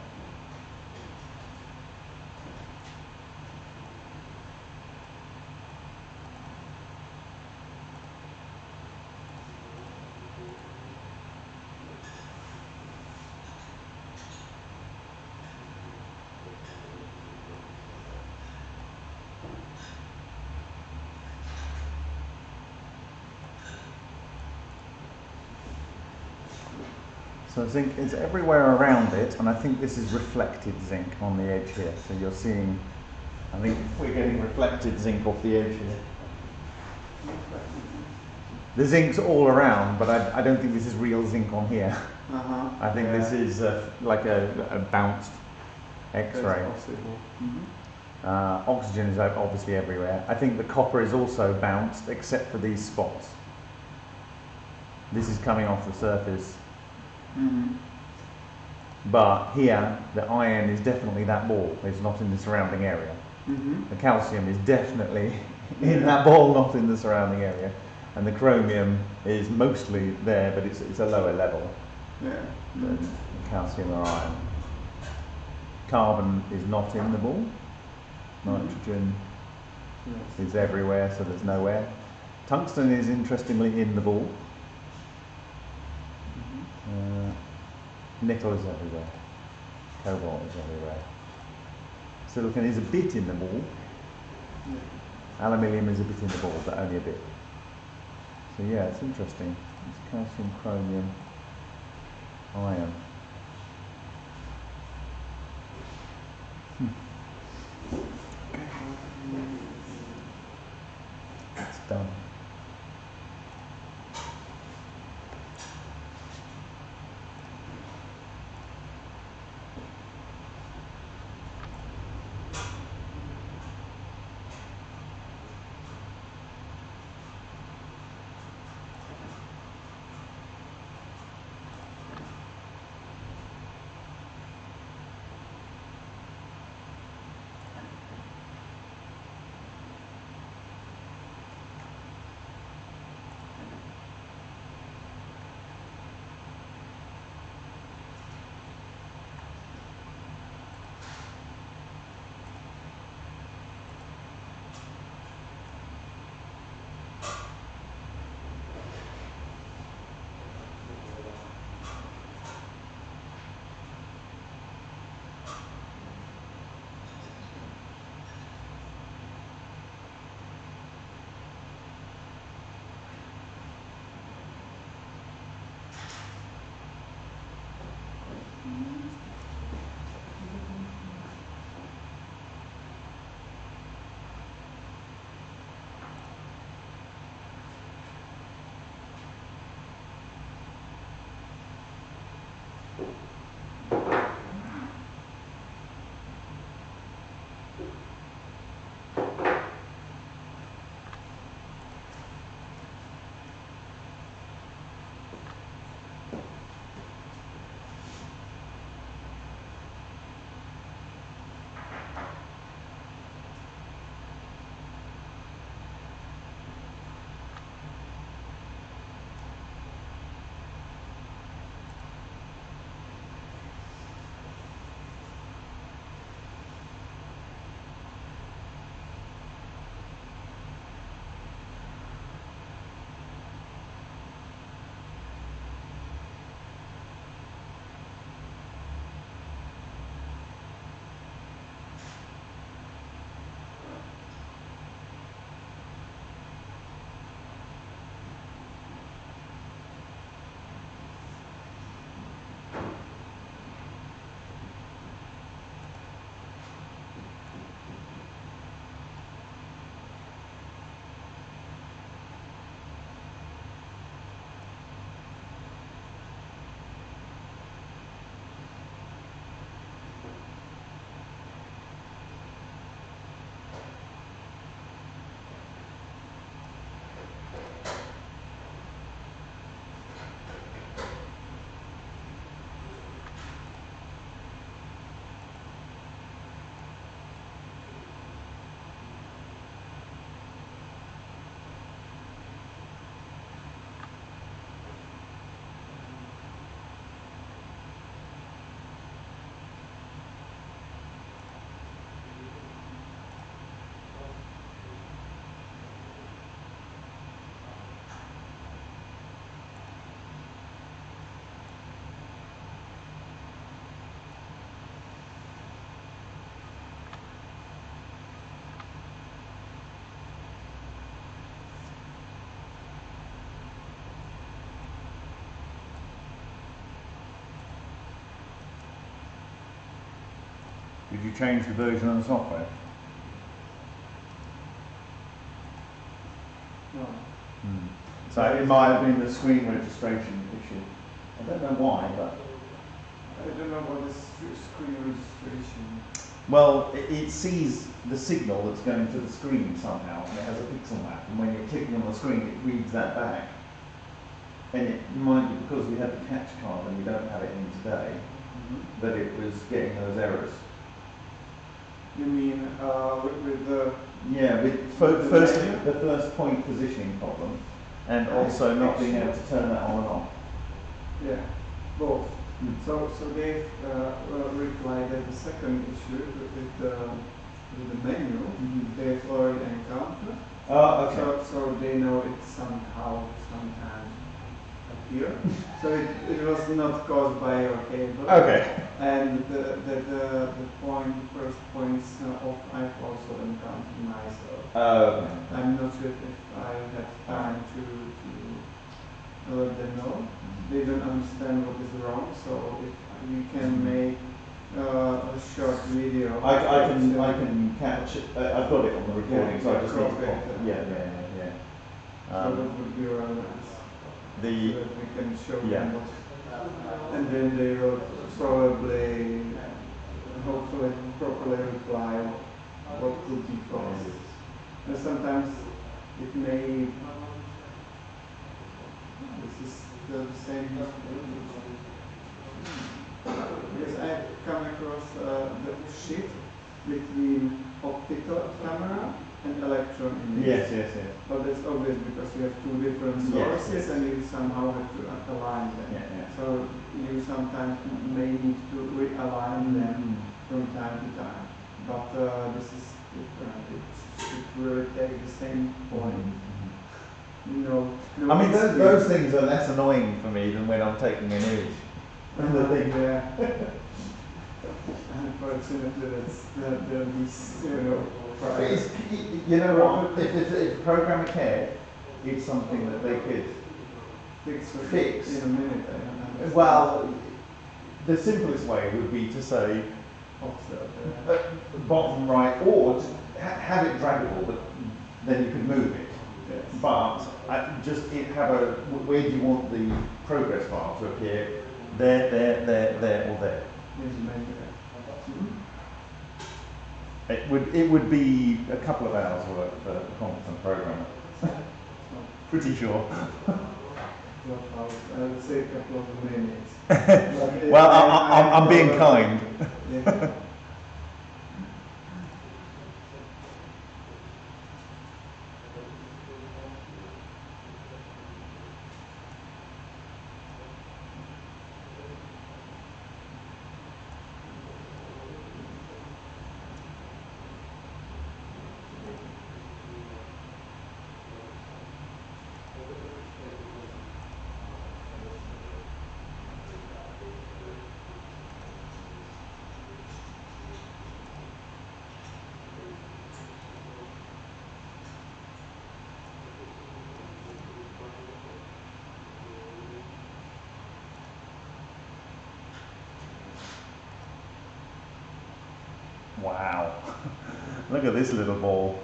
So zinc is everywhere around it, and I think this is reflected zinc on the edge here. So you're seeing, I think we're getting reflected zinc off the edge here. The zinc's all around, but I don't think this is real zinc on here. Uh-huh. I think this is like a bounced X-ray. Mm-hmm. Oxygen is obviously everywhere. I think the copper is also bounced, except for these spots. This is coming off the surface. Mm-hmm. But here, the iron is definitely that ball. It's not in the surrounding area. Mm-hmm. The calcium is definitely in that ball, not in the surrounding area. And the chromium is mostly there, but it's a lower level. Yeah. Mm-hmm. The calcium or iron. Carbon is not in the ball. Nitrogen is everywhere, so there's nowhere. Tungsten is interestingly in the ball. Mm-hmm. Nickel is everywhere. Cobalt is everywhere. Silicon is a bit in the ball. Yeah. Aluminium is a bit in the ball, but only a bit. So yeah, it's interesting. It's calcium, chromium, iron. It's done. Did you change the version of the software? No. Hmm. So it might have been the screen registration issue. I don't know why, but... I don't know what this screen registration... Well, it sees the signal that's going to the screen somehow, and it has a pixel map, and when you're clicking on the screen, it reads that back. And it might be because we had the catch card and we don't have it in today, that it was getting those errors. You mean with the... Yeah, with the first point positioning problem, and also not being able to turn that on and off. Yeah, both. So they've replied that the second issue with the menu, they've already encountered. Okay. So they know it somehow, sometimes appear. So it was not caused by your cable. Okay. And the first points of I've also encountered myself. I'm not sure if I have time to let them know. They don't understand what is wrong, so if you can make a short video. I can catch it. I've got it on the recording, so I just need to copy it. Yeah. So that would be around us. So that we can show them what. And then they will probably, hopefully, properly reply what could be caused. And sometimes it may. This is the same because I've come across the shift between optical camera and electron image. Yes. But that's obvious because you have two different sources and you somehow have to align them. Yeah. So you sometimes may need to realign them from time to time. But this is different. It will take the same point. No. I mean, those things are less annoying for me than when I'm taking an image. Unfortunately, that's the least, if the programmer cared, it's something that they could fix. In a minute, well, the simplest way would be to say, bottom right, or to have it draggable, but then you could move it. But where do you want the progress bar to appear? There, or there. It would be a couple of hours work for a competent programmer. Pretty sure. I would say a couple of minutes. Well, I'm being kind. Yeah. Wow, look at this little ball.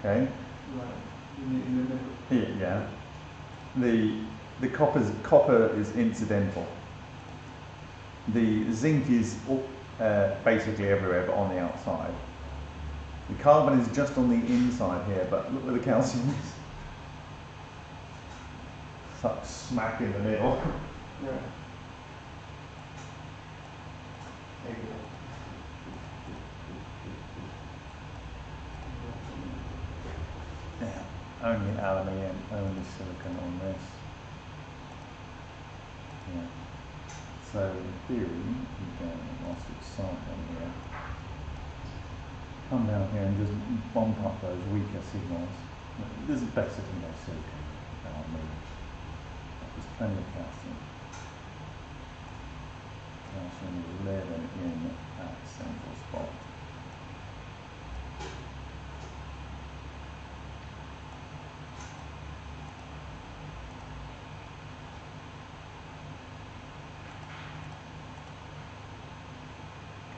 Okay. Here, yeah. The copper is incidental. The zinc is basically everywhere, but on the outside. The carbon is just on the inside here, but look where the calcium is. It's like smack in the middle. Yeah. Yeah, only aluminium, only silicon on this. Yeah. So in theory, you can lost its side on here. Come down here and just bump up those weaker signals. This is better than no silicon. There's plenty of calcium. Calcium 11 in that central spot.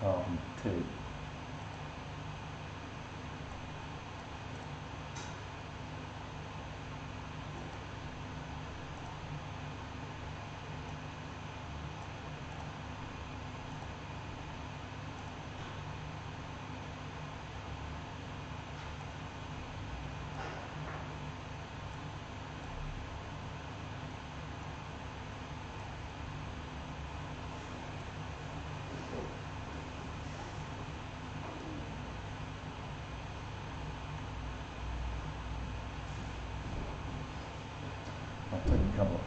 Carbon 2.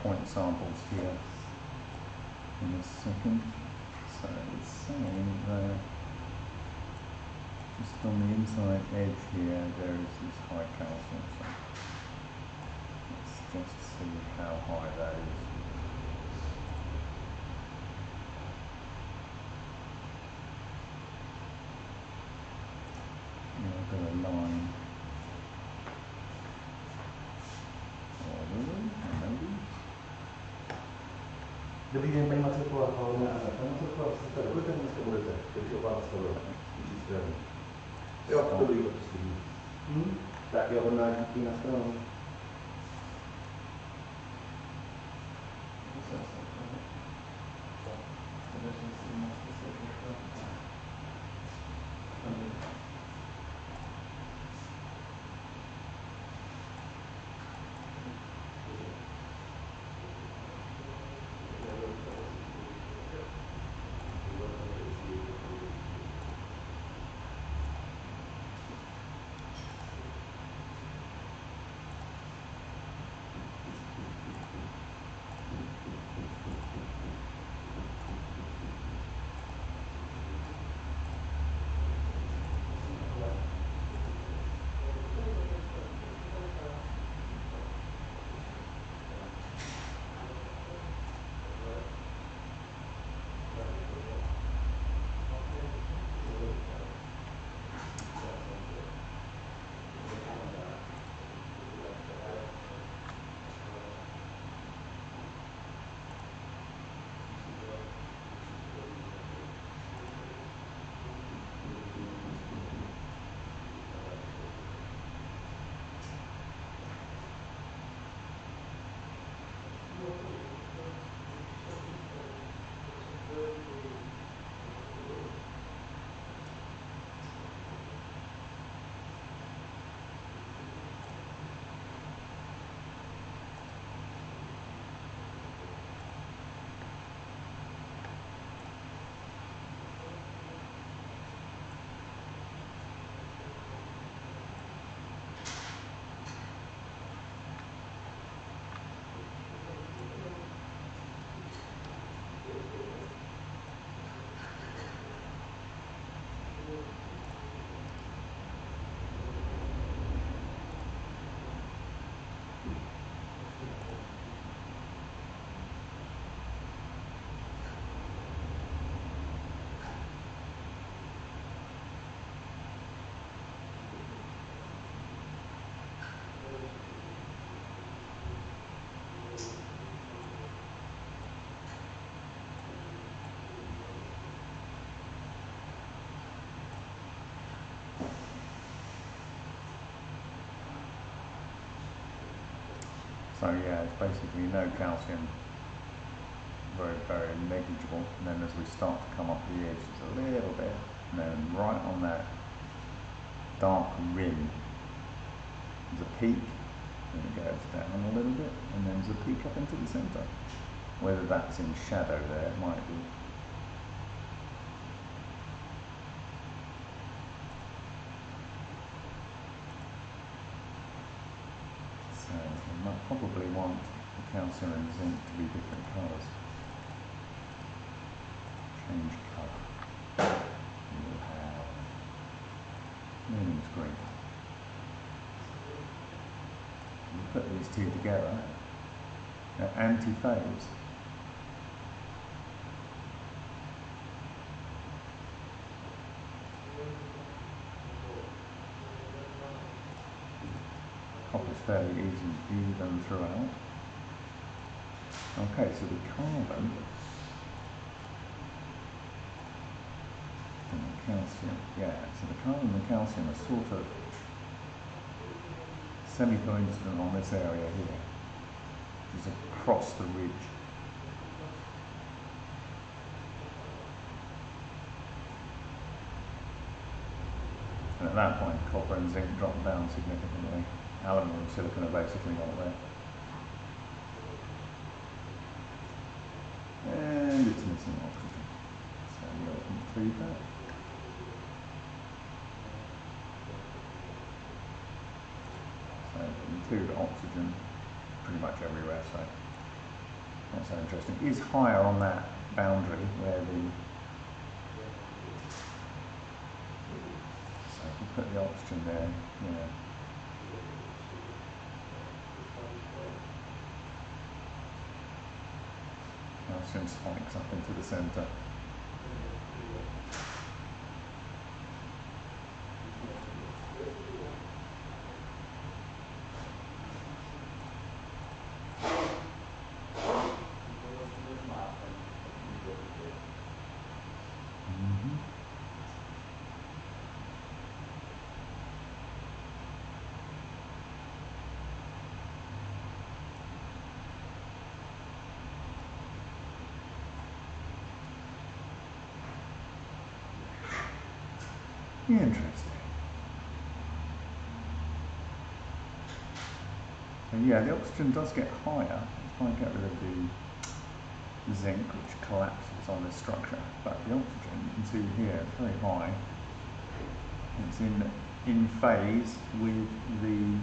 point samples here in a second. So it's saying that just on the inside edge here there is this high calcium sample. Let's just see how high that is. Yeah, I've got a line. Dobrý den, paní Maceková. Paní Maceková, jste tady, kolik dneska budete? Kolik je vás to bude? Jo, dobrý, to přijde. Tak jo, hodná díky na stranu. So yeah, it's basically no calcium, very, very negligible. And then as we start to come up the edge, it's a little bit. And then right on that dark rim, there's a peak, and it goes down a little bit, and then there's a peak up into the center. Whether that's in shadow there, it might be. Probably want the calcium and zinc to be different colours. Change colour. We'll have moon's green. We put these two together. They're antiphase. Fairly easy to view them throughout. Okay, so the carbon and the calcium, are sort of semi-coincident on this area here, which is across the ridge. And at that point, copper and zinc drop down significantly. Aluminum and silicon are basically not there. And it's missing oxygen. So we'll include that. So include oxygen pretty much everywhere, so that's how interesting, is higher on that boundary where the... So if you put the oxygen there, you know. The oxygen spikes up into the centre. Interesting. So yeah, the oxygen does get higher if I get rid of the zinc, which collapses on this structure. But the oxygen, you can see here, it's very high. It's in phase with the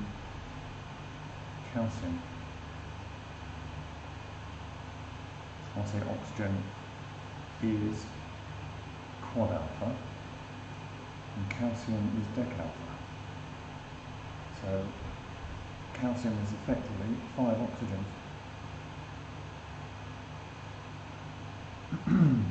calcium. I'll say oxygen is quad alpha. And calcium is decalpha. So calcium is effectively 5 oxygens. And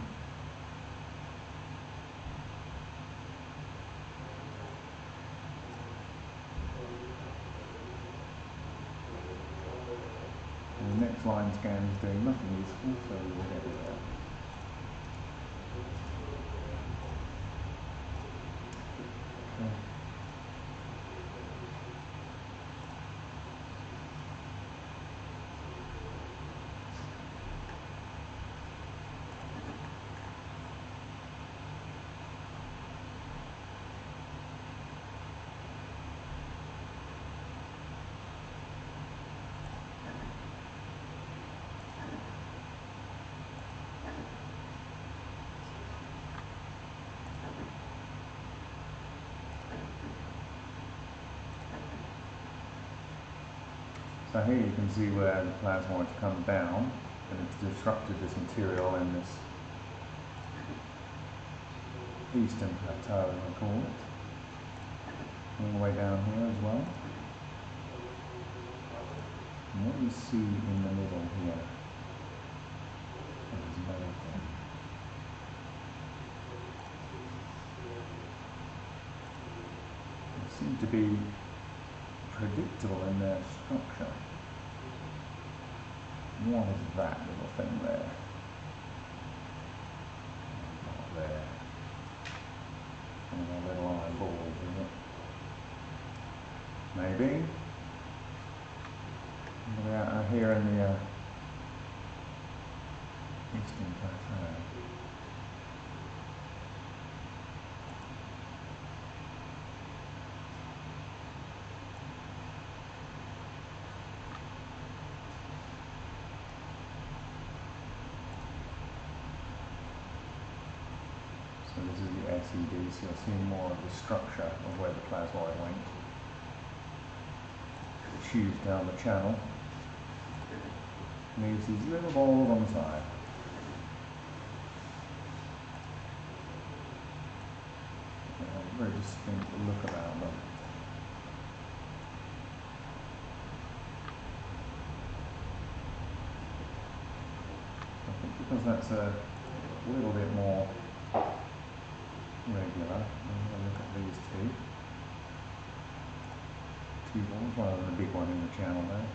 the next line scan is doing nothing useful, so we'll get rid of that. So here you can see where the plasmoids come down and it's disrupted this material in this eastern plateau, as I call it. All the way down here as well. And what do you see in the middle here? There's another thing. It seemed to be predictable in their structure. What is that little thing there? Not there. And a little eyeball, isn't it? Maybe. We're out here in the eastern plateau. So you'll see more of the structure of where the plasmoid went. Tubes down the channel. Leaves these little balls on the side. A very distinct look about them. I think because that's a little bit more regular. I'm going to look at these two balls, rather than the big one in the channel there.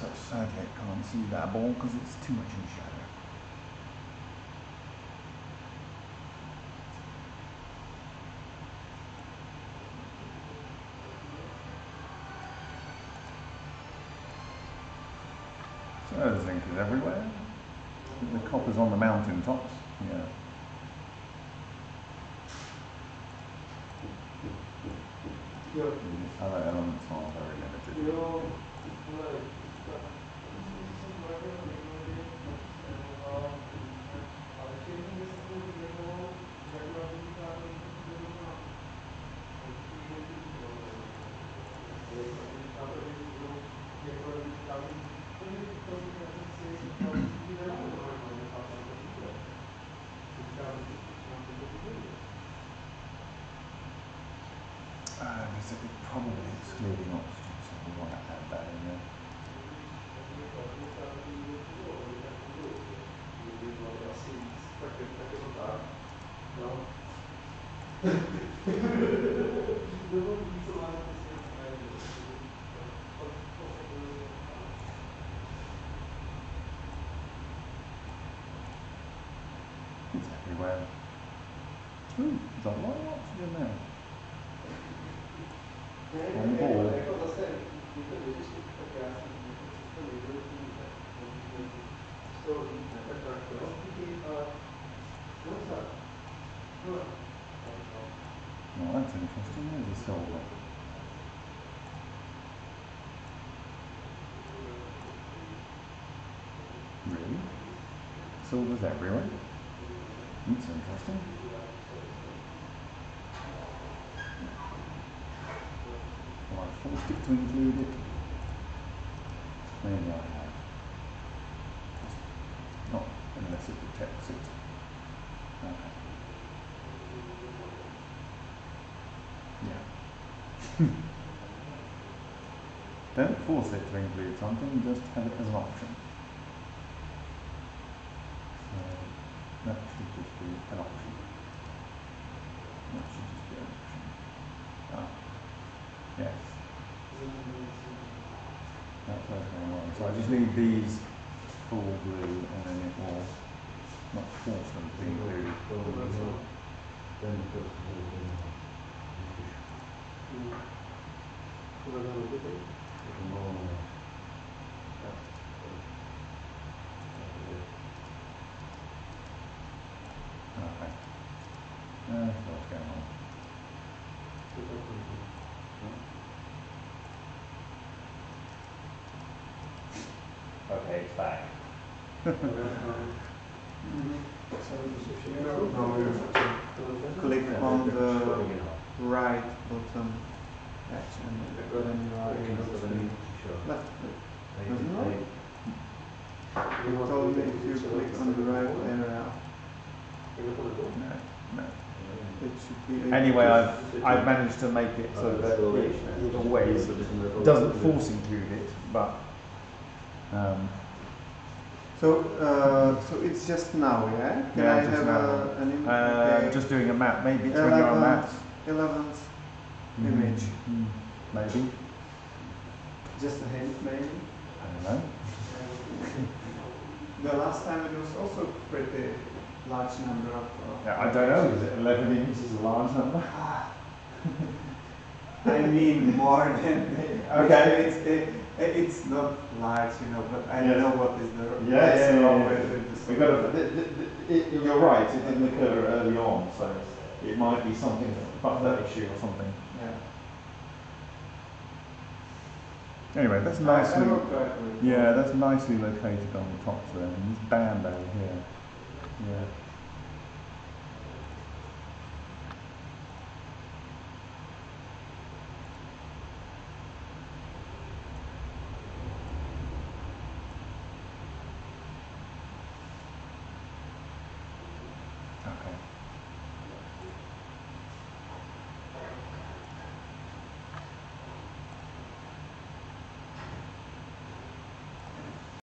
Such sidelight can't see that ball because it's too much in the shadow. So there's linkers everywhere. The coppers on the mountain tops. Yeah. Other elements are very limited. There's a lot of oxygen there. On the wall. Well, that's interesting. There's a silver. Really? Silver's everywhere? That's interesting. To include it. Maybe I have. Not unless it detects it. Okay. Yeah. Don't force it to include something, just have it as an option. So that should just be an option. That should just be an option. Ah. Yes. That's what's going on. So I just need these full blue and then it will not force them to be blue. Okay, it's back. Click on the right button and then you are able to left click. Doesn't it? You told me if you click on the right area. No. It should be anyway, I've managed to make it so that it always doesn't force include it, but so it's just now, yeah? Can I have an image? Okay. Just doing a map, maybe it's 11th, when you're on maps. 11th image. Maybe. Just a hint, maybe? I don't know. The last time it was also pretty large number of... I don't know, 11 images is a large number. I mean more than... Okay. It's not large, you know, but I don't know what is the wrong way to do. You're right, it didn't occur early on, so it might be something about that issue or something. Yeah. Anyway, that's nicely that's nicely located on the top there, and it's banned over here. Yeah.